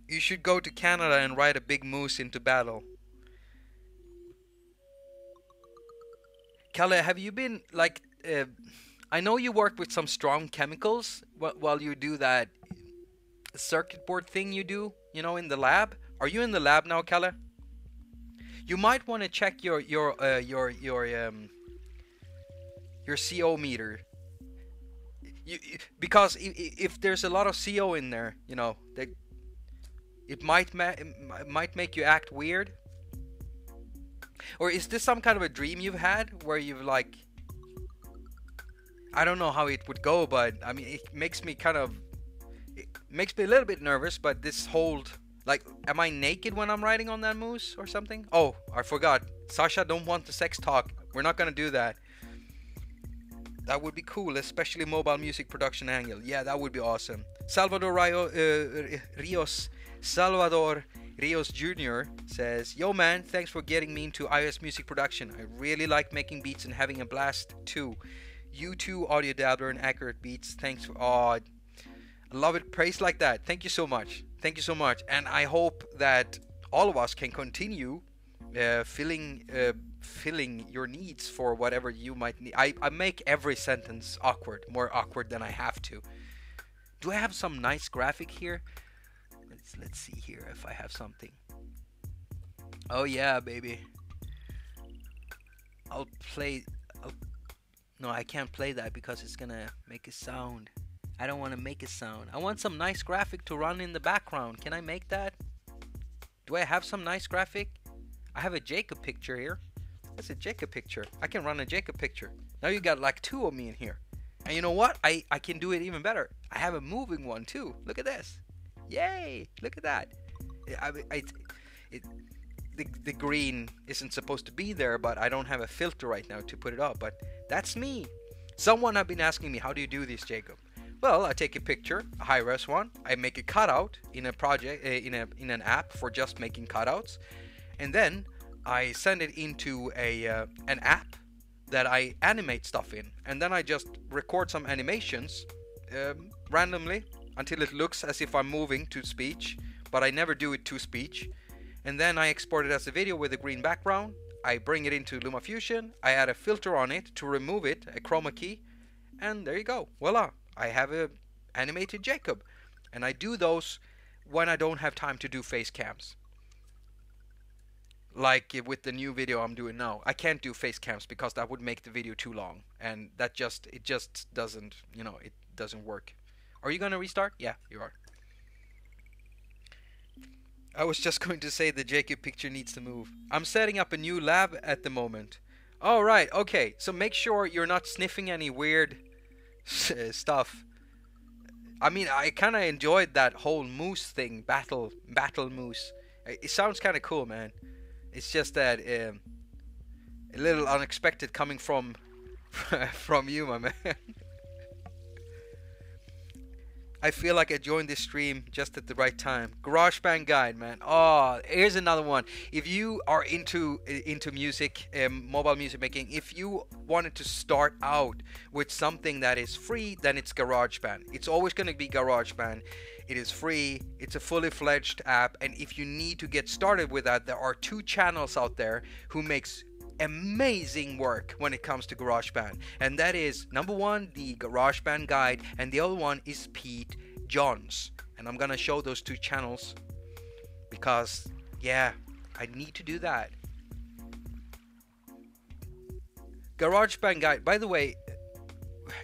You should go to Canada and ride a big moose into battle. Kalle, have you been, like, I know you work with some strong chemicals while you do that circuit board thing you do, you know, in the lab. Are you in the lab now, Kalle? You might want to check your CO meter. Because if there's a lot of CO in there, you know, that it might make you act weird. Or is this some kind of a dream you've had where you've like, I don't know how it would go, but I mean, it makes me kind of, it makes me a little bit nervous. But this whole, like, am I naked when I'm riding on that moose or something? Oh, I forgot. Sasha don't want the sex talk. We're not gonna do that. That would be cool, especially mobile music production angle. Yeah, that would be awesome. Salvador Rios Jr. says, yo man, thanks for getting me into iOS music production. I really like making beats and having a blast too. You too, Audio Dabbler, and Accurate Beats. Thanks for, aw, I love it. Praise like that. Thank you so much. Thank you so much. And I hope that all of us can continue filling your needs for whatever you might need. I make every sentence awkward, more awkward than I have to. Do I have some nice graphic here? Let's see here if I have something. Oh yeah, baby. I'll play. No, I can't play that because it's gonna make a sound. I don't want to make a sound. I want some nice graphic to run in the background. Can I make that? Do I have some nice graphic? I have a Jakob picture here. That's a Jakob picture. I can run a Jakob picture. Now you got like two of me in here. And you know what? I can do it even better. I have a moving one too. Look at this. Yay! Look at that. The green isn't supposed to be there, but I don't have a filter right now to put it up. But that's me. Someone have been asking me, how do you do this, Jakob? Well, I take a picture, a high-res one. I make a cutout in a project, in an app for just making cutouts, and then I send it into an app that I animate stuff in, and then I just record some animations randomly until it looks as if I'm moving to speech, but I never do it to speech. And then I export it as a video with a green background. I bring it into LumaFusion. I add a filter on it to remove it, a chroma key, and there you go. Voila! I have a animated Jakob, and I do those when I don't have time to do face cams. Like with the new video I'm doing now, I can't do face cams because that would make the video too long, and that just, it just doesn't, you know, it doesn't work. Are you gonna restart? Yeah, you are. I was just going to say the Jakob picture needs to move. I'm setting up a new lab at the moment. All right, okay. So make sure you're not sniffing any weird stuff. I mean, I kind of enjoyed that whole moose thing, battle moose. It sounds kind of cool, man. It's just that a little unexpected coming from from you, my man. I feel like I joined this stream just at the right time. GarageBand guide, man. Oh, here's another one. If you are into music, mobile music making, if you wanted to start out with something that is free, then it's GarageBand. It's always going to be GarageBand. It is free. It's a fully fledged app. And if you need to get started with that, there are two channels out there who makes amazing work when it comes to GarageBand, and that is number one, the GarageBand guide, and the other one is Pete Johns. And I'm gonna show those two channels because, yeah, I need to do that. GarageBand guide, by the way,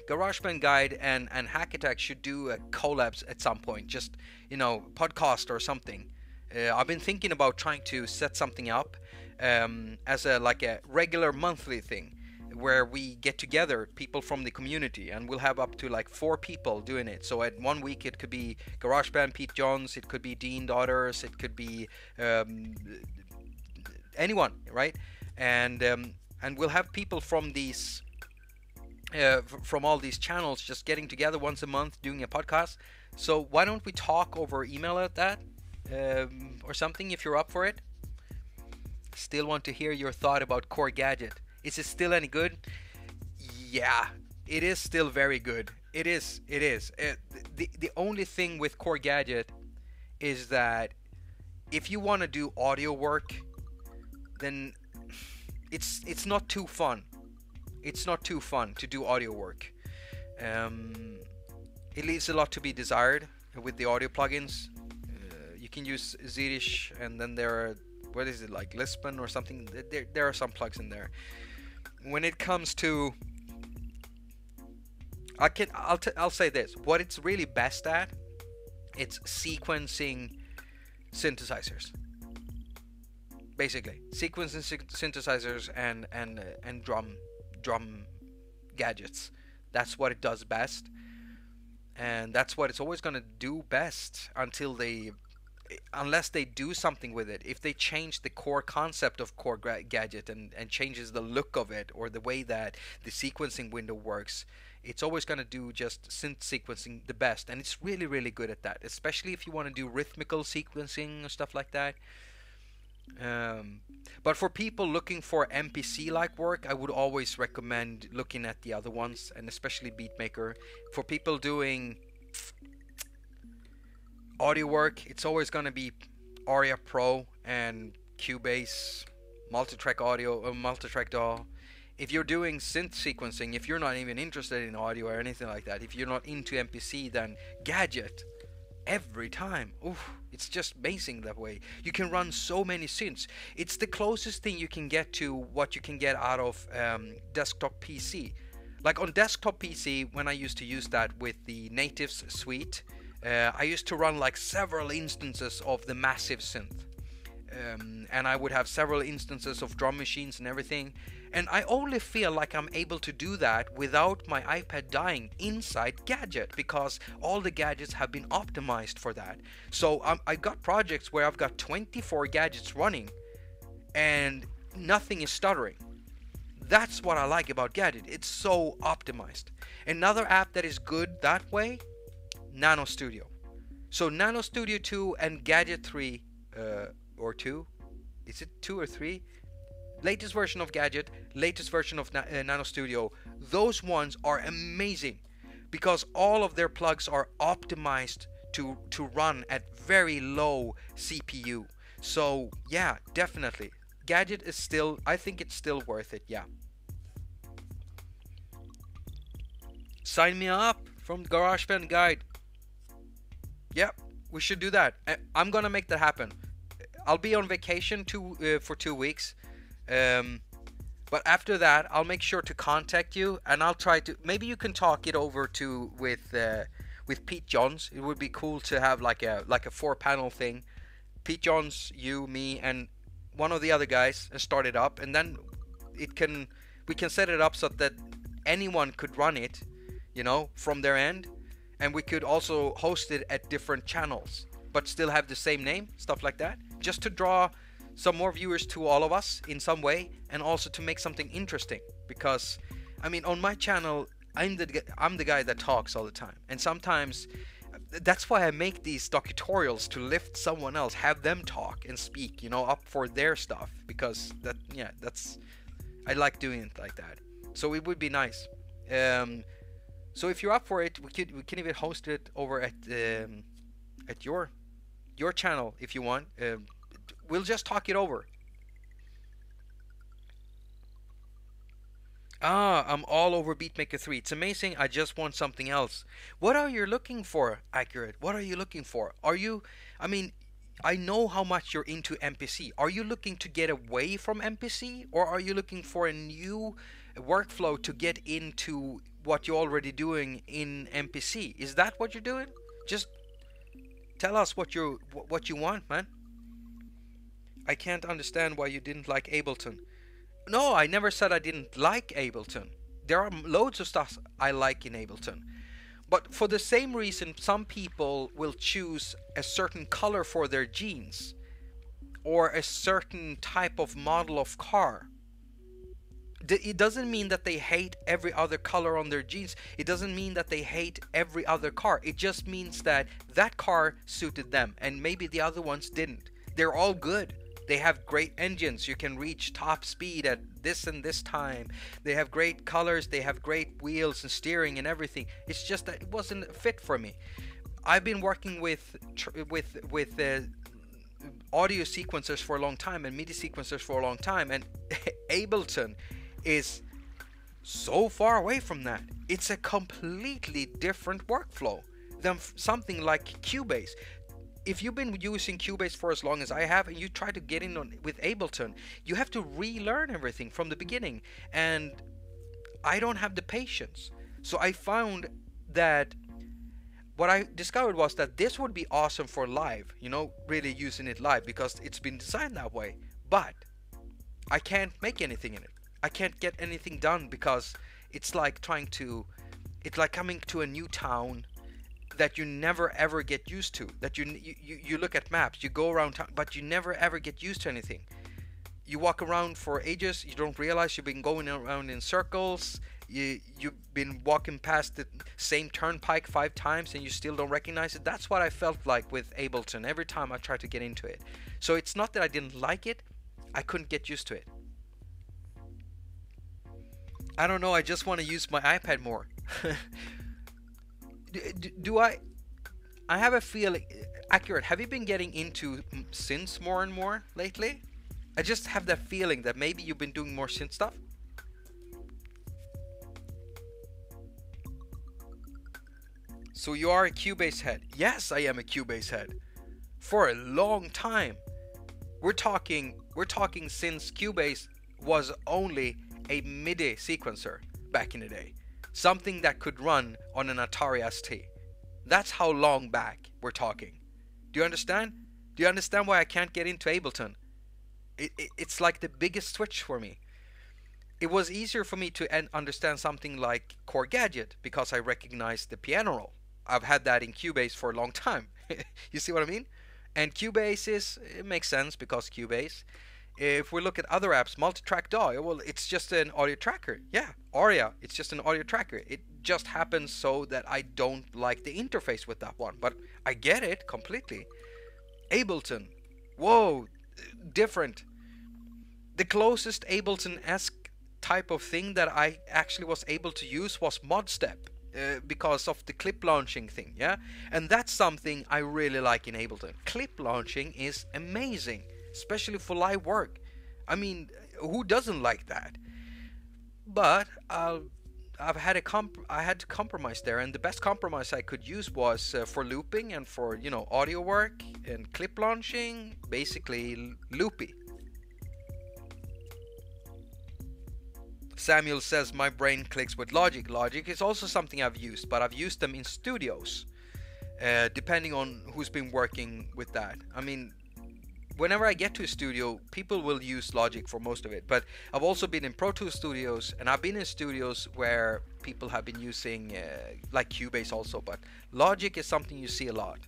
GarageBand guide and Hack Attack should do a collabs at some point, just, you know, podcast or something. I've been thinking about trying to set something up as a like a regular monthly thing where we get together people from the community, and we'll have up to like 4 people doing it. So at one week it could be GarageBand, Pete Johns, it could be Dean Daughters, it could be anyone, right? And we'll have people from these from all these channels just getting together once a month doing a podcast. So why don't we talk over email at that or something if you're up for it? Still want to hear your thought about Core Gadget. Is it still any good? Yeah, it is still very good. It is. It is. The only thing with Core Gadget is that if you want to do audio work, then it's not too fun. It's not too fun to do audio work. It leaves a lot to be desired with the audio plugins. You can use Zirish, and then there are what is it, like Lisp or something? There are some plugs in there. When it comes to, I'll say this, what it's really best at, it's sequencing synthesizers. Basically, sequencing synthesizers and drum gadgets. That's what it does best, and that's what it's always gonna do best until they, unless they do something with it. If they change the core concept of Core Gadget and changes the look of it or the way that the sequencing window works, it's always going to do just synth sequencing the best, and it's really, really good at that, especially if you want to do rhythmical sequencing or stuff like that. But for people looking for MPC-like work, I would always recommend looking at the other ones, and especially Beatmaker. For people doing audio work, it's always going to be Aria Pro and Cubase, multitrack audio, multitrack DAW. If you're doing synth sequencing, if you're not even interested in audio or anything like that, if you're not into MPC, then Gadget every time. Oof, it's just amazing that way. You can run so many synths. It's the closest thing you can get to what you can get out of desktop PC. Like on desktop PC, when I used to use that with the Natives suite, I used to run like several instances of the Massive synth. And I would have several instances of drum machines and everything, and I only feel like I'm able to do that without my iPad dying inside Gadget, because all the gadgets have been optimized for that. So I've got projects where I've got 24 gadgets running and nothing is stuttering. That's what I like about Gadget. It's so optimized. Another app that is good that way, Nano Studio. So Nano Studio 2 and Gadget 3 or 2, is it 2 or 3? Latest version of Gadget, latest version of Nano Studio, those ones are amazing because all of their plugs are optimized to run at very low CPU. So yeah, definitely. Gadget is still, I think it's still worth it, yeah. Sign me up from the GarageBand guide. Yep, we should do that. I'm gonna make that happen. I'll be on vacation for 2 weeks, but after that I'll make sure to contact you, and I'll try to, maybe you can talk it over to with Pete Johns. It would be cool to have like a 4-panel thing, Pete Johns, you, me, and one of the other guys, and start it up, and then we can set it up so that anyone could run it, you know, from their end, and we could also host it at different channels but still have the same name, stuff like that, just to draw some more viewers to all of us in some way, and also to make something interesting. Because I mean, on my channel, I'm the guy that talks all the time, and sometimes that's why I make these docutorials, to lift someone else, have them talk and speak, you know, up for their stuff, because that, yeah, that's, I like doing it like that. So it would be nice. So if you're up for it, we can even host it over at your channel if you want. We'll just talk it over. I'm all over Beatmaker 3. It's amazing. I just want something else. What are you looking for, Accurate? What are you looking for? Are you, I mean, I know how much you're into MPC. Are you looking to get away from MPC, or are you looking for a new workflow to get into what you're already doing in MPC? Is that what you're doing? Just tell us what you want, man. I can't understand why you didn't like Ableton. No, I never said I didn't like Ableton. There are loads of stuff I like in Ableton. But for the same reason, some people will choose a certain color for their jeans, or a certain type of model of car. It doesn't mean that they hate every other color on their jeans. It doesn't mean that they hate every other car. It just means that that car suited them, and maybe the other ones didn't. They're all good. They have great engines. You can reach top speed at this and this time. They have great colors. They have great wheels and steering and everything. It's just that it wasn't a fit for me. I've been working with audio sequencers for a long time, and MIDI sequencers for a long time, and Ableton is so far away from that. It's a completely different workflow than something like Cubase. if you've been using Cubase for as long as I have and you try to get in on with Ableton, you have to relearn everything from the beginning, and I don't have the patience. So I found that what I discovered was that this would be awesome for live, you know, really using it live because it's been designed that way, but I can't make anything in it. I can't get anything done because it's like trying to, it's like coming to a new town that you never ever get used to, that you look at maps, you go around town, but you never ever get used to anything. You walk around for ages, you don't realize you've been going around in circles, you've been walking past the same turnpike 5 times and you still don't recognize it. That's what I felt like with Ableton every time I tried to get into it. So it's not that I didn't like it, I couldn't get used to it. I don't know, I just want to use my iPad more. do I have a feeling, Accurate, have you been getting into synths more and more lately? I just have that feeling that maybe you've been doing more synth stuff. So you are a Cubase head? Yes, I am a Cubase head for a long time. We're talking since Cubase was only a MIDI sequencer back in the day, something that could run on an Atari ST. That's how long back we're talking. Do you understand? Do you understand why I can't get into Ableton? It's like the biggest switch for me. It was easier for me to understand something like Core Gadget because I recognized the piano roll. I've had that in Cubase for a long time. You see what I mean? And Cubase is, it makes sense because Cubase. If we look at other apps, multitrack DAW, well, it's just an audio tracker. Yeah, Aria, it's just an audio tracker. It just happens so that I don't like the interface with that one, but I get it completely. Ableton, whoa, different. The closest Ableton-esque type of thing that I actually was able to use was ModStep because of the clip launching thing, yeah? And that's something I really like in Ableton. Clip launching is amazing, especially for live work. I mean, who doesn't like that? But I had to compromise there, and the best compromise I could use was for looping and for, you know, audio work and clip launching, basically loopy. Samuel says my brain clicks with Logic. Logic is also something I've used, but I've used them in studios, depending on who's been working with that. I mean, whenever I get to a studio, people will use Logic for most of it, but I've also been in Pro Tools studios, and I've been in studios where people have been using like Cubase also, but Logic is something you see a lot.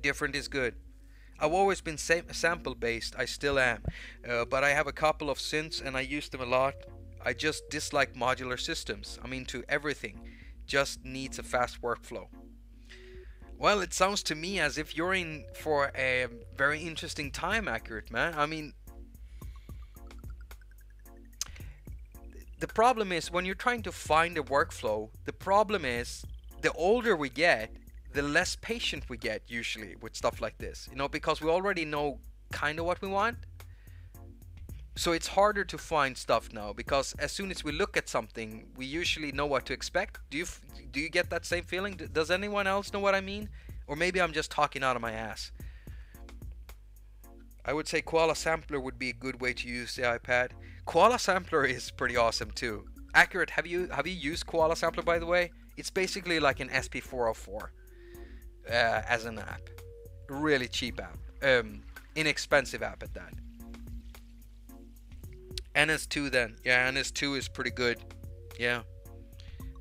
Different is good. I've always been sample based, I still am, but I have a couple of synths and I use them a lot. I just dislike modular systems. I'm into everything, just needs a fast workflow. Well, it sounds to me as if you're in for a very interesting time, Accurate, man. I mean, the problem is when you're trying to find a workflow, the problem is the older we get, the less patient we get usually with stuff like this, you know, because we already know kind of what we want. So it's harder to find stuff now because as soon as we look at something, we usually know what to expect. Do you get that same feeling? Does anyone else know what I mean? Or maybe I'm just talking out of my ass. I would say Koala Sampler would be a good way to use the iPad. Koala Sampler is pretty awesome too. Accurate, have you used Koala Sampler, by the way? It's basically like an SP404 as an app. Really cheap app. Inexpensive app at that. NS2 then. Yeah, NS2 is pretty good. Yeah.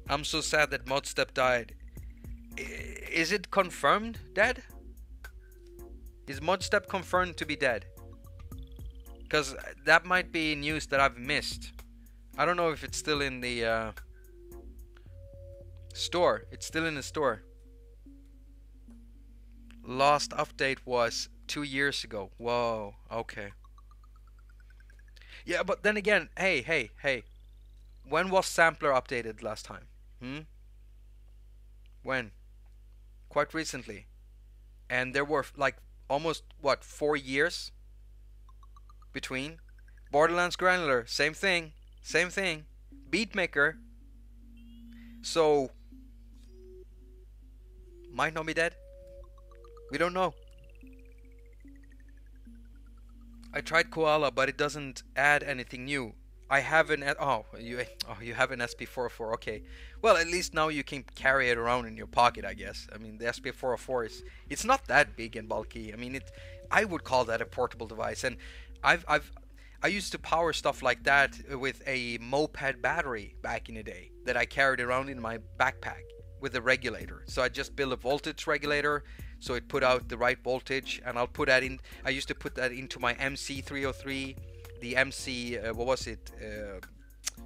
I'm so sad that ModStep died. Is it confirmed dead? Is ModStep confirmed to be dead? Because that might be news that I've missed. I don't know if it's still in the store. It's still in the store. Last update was 2 years ago. Whoa, okay. Yeah, but then again, hey. When was Sampler updated last time? When? Quite recently. And there were like almost, what, 4 years between? Borderlands Granular, same thing. Beatmaker. So, might not be dead. We don't know. I tried Koala, but it doesn't add anything new. I have an you have an SP404. Okay, well, at least now you can carry it around in your pocket, I guess. I mean, the SP404 it's not that big and bulky. I mean, I would call that a portable device. And I used to power stuff like that with a moped battery back in the day that I carried around in my backpack with a regulator. So I just built a voltage regulator so it put out the right voltage, and I'll put that in. I used to put that into my MC303. The MC, what was it?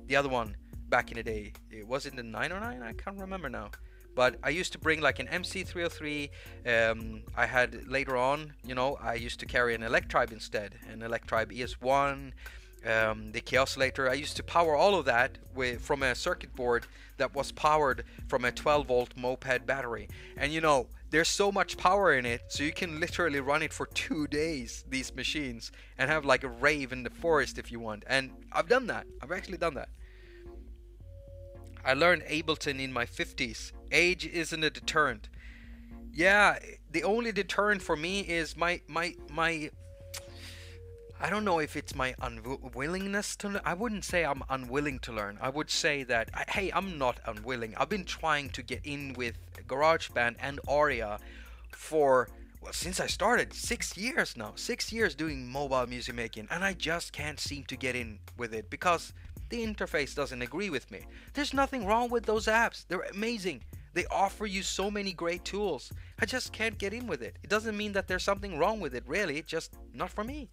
The other one back in the day. Was it the 909? I can't remember now. But I used to bring like an MC303. I had later on, you know, I used to carry an Electribe instead. An Electribe ES1, the Chaosillator. I used to power all of that from a circuit board that was powered from a 12-volt moped battery. And you know, there's so much power in it, so you can literally run it for 2 days, these machines, and have like a rave in the forest if you want. And I've done that. I've actually done that. I learned Ableton in my 50s. Age isn't a deterrent. Yeah, the only deterrent for me is my I don't know if it's my unwillingness to learn. I wouldn't say I'm unwilling to learn. I would say that, hey, I'm not unwilling. I've been trying to get in with GarageBand and Aria for, well, since I started, 6 years now. 6 years doing mobile music making, and I just can't seem to get in with it because the interface doesn't agree with me. There's nothing wrong with those apps. They're amazing. They offer you so many great tools. I just can't get in with it. It doesn't mean that there's something wrong with it, really. It's just not for me.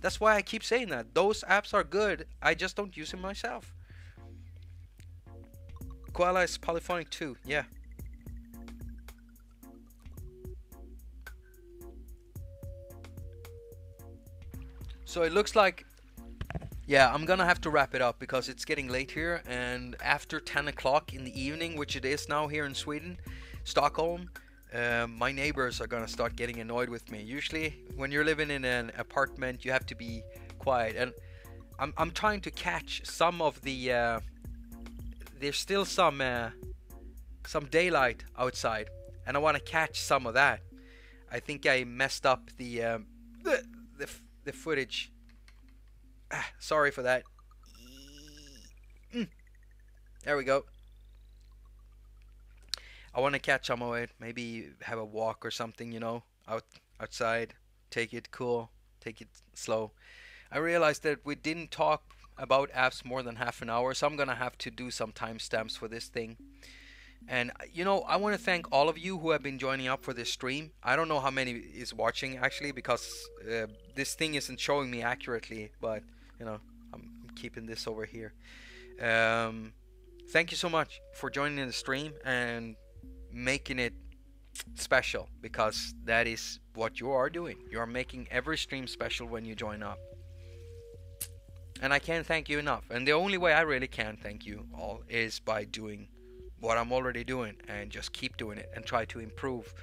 That's why I keep saying that. Those apps are good. I just don't use them myself. Koala is polyphonic too. Yeah. So it looks like, yeah, I'm gonna have to wrap it up because it's getting late here, and after 10 o'clock in the evening, which it is now here in Sweden, Stockholm, my neighbors are gonna start getting annoyed with me. Usually when you're living in an apartment, you have to be quiet, and I'm trying to catch some of the there's still some daylight outside, and I want to catch some of that. I think I messed up the footage. Sorry for that. There we go. I want to catch some of it. Maybe have a walk or something, you know, outside. Take it cool. Take it slow. I realized that we didn't talk about apps more than half an hour, so I'm going to have to do some timestamps for this thing. And, you know, I want to thank all of you who have been joining up for this stream. I don't know how many is watching, actually, because this thing isn't showing me accurately. But, you know, I'm keeping this over here. Thank you so much for joining the stream and making it special, because that is what you are doing. You are making every stream special when you join up. And I can't thank you enough. And the only way I really can thank you all is by doing what I'm already doing, and just keep doing it and try to improve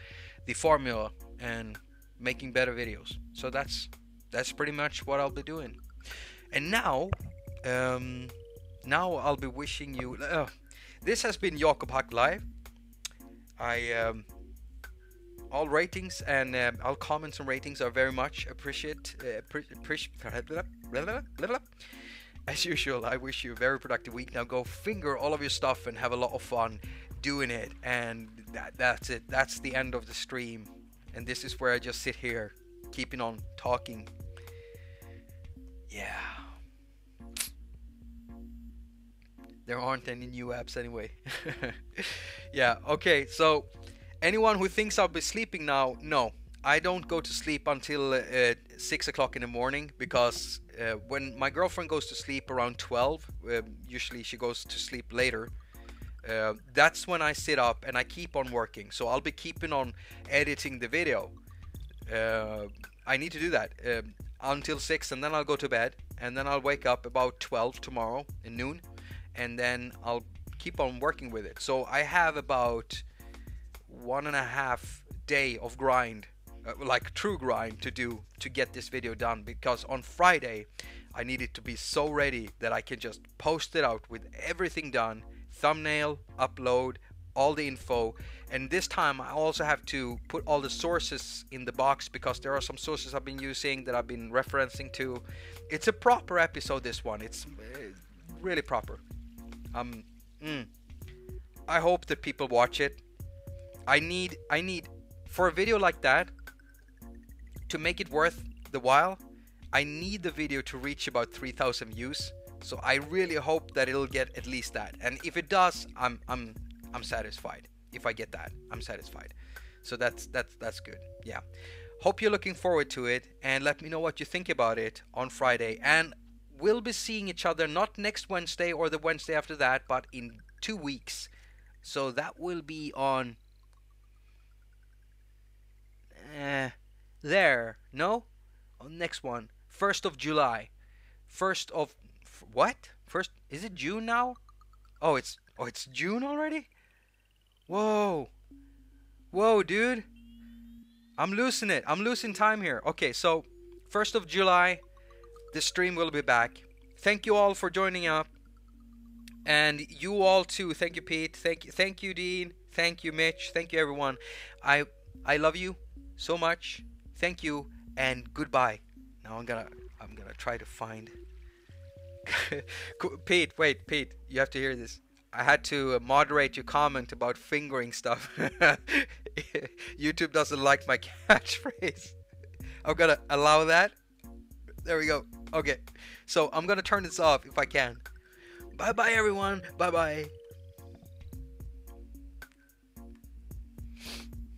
the formula and making better videos. So that's pretty much what I'll be doing. And now now I'll be wishing you this has been Jakob haQ Live. All ratings and all comments and ratings are very much appreciated. As usual, I wish you a very productive week. Now go finger all of your stuff and have a lot of fun doing it. And that's it. That's the end of the stream. And this is where I just sit here, keeping on talking. Yeah. There aren't any new apps anyway. Yeah, okay. So anyone who thinks I'll be sleeping now, no. I don't go to sleep until 6 o'clock in the morning, because when my girlfriend goes to sleep around 12, usually she goes to sleep later, that's when I sit up and I keep on working. So I'll be keeping on editing the video. I need to do that until 6, and then I'll go to bed, and then I'll wake up about 12 tomorrow at noon, and then I'll keep on working with it. So I have about 1.5 days of grind, like true grind, to do to get this video done, because on Friday I need it to be so ready that I can just post it out with everything done. Thumbnail, upload, all the info, and this time I also have to put all the sources in the box because there are some sources I've been using that I've been referencing to. It's a proper episode, this one. It's really proper. I hope that people watch it. I need for a video like that to make it worth the while, I need the video to reach about 3,000 views. So I really hope that it'll get at least that. And if it does, I'm satisfied. If I get that, I'm satisfied. So that's good. Yeah. Hope you're looking forward to it, and let me know what you think about it on Friday. And we'll be seeing each other not next Wednesday or the Wednesday after that, but in 2 weeks. So that will be on next one, 1st of July. 1st of what? First, is it June now? Oh, it's June already? Whoa. Whoa, dude. I'm losing it. I'm losing time here. Okay, so 1st of July, the stream will be back. Thank you all for joining up. And you all too. Thank you, Pete. Thank you, Dean. Thank you, Mitch. Thank you, everyone. I love you so much. Thank you and goodbye. Now I'm gonna try to find Pete, wait, Pete, you have to hear this. I had to moderate your comment about fingering stuff. YouTube doesn't like my catchphrase. I'm gonna allow that. There we go. Okay, so I'm gonna turn this off if I can. Bye bye, everyone. Bye bye.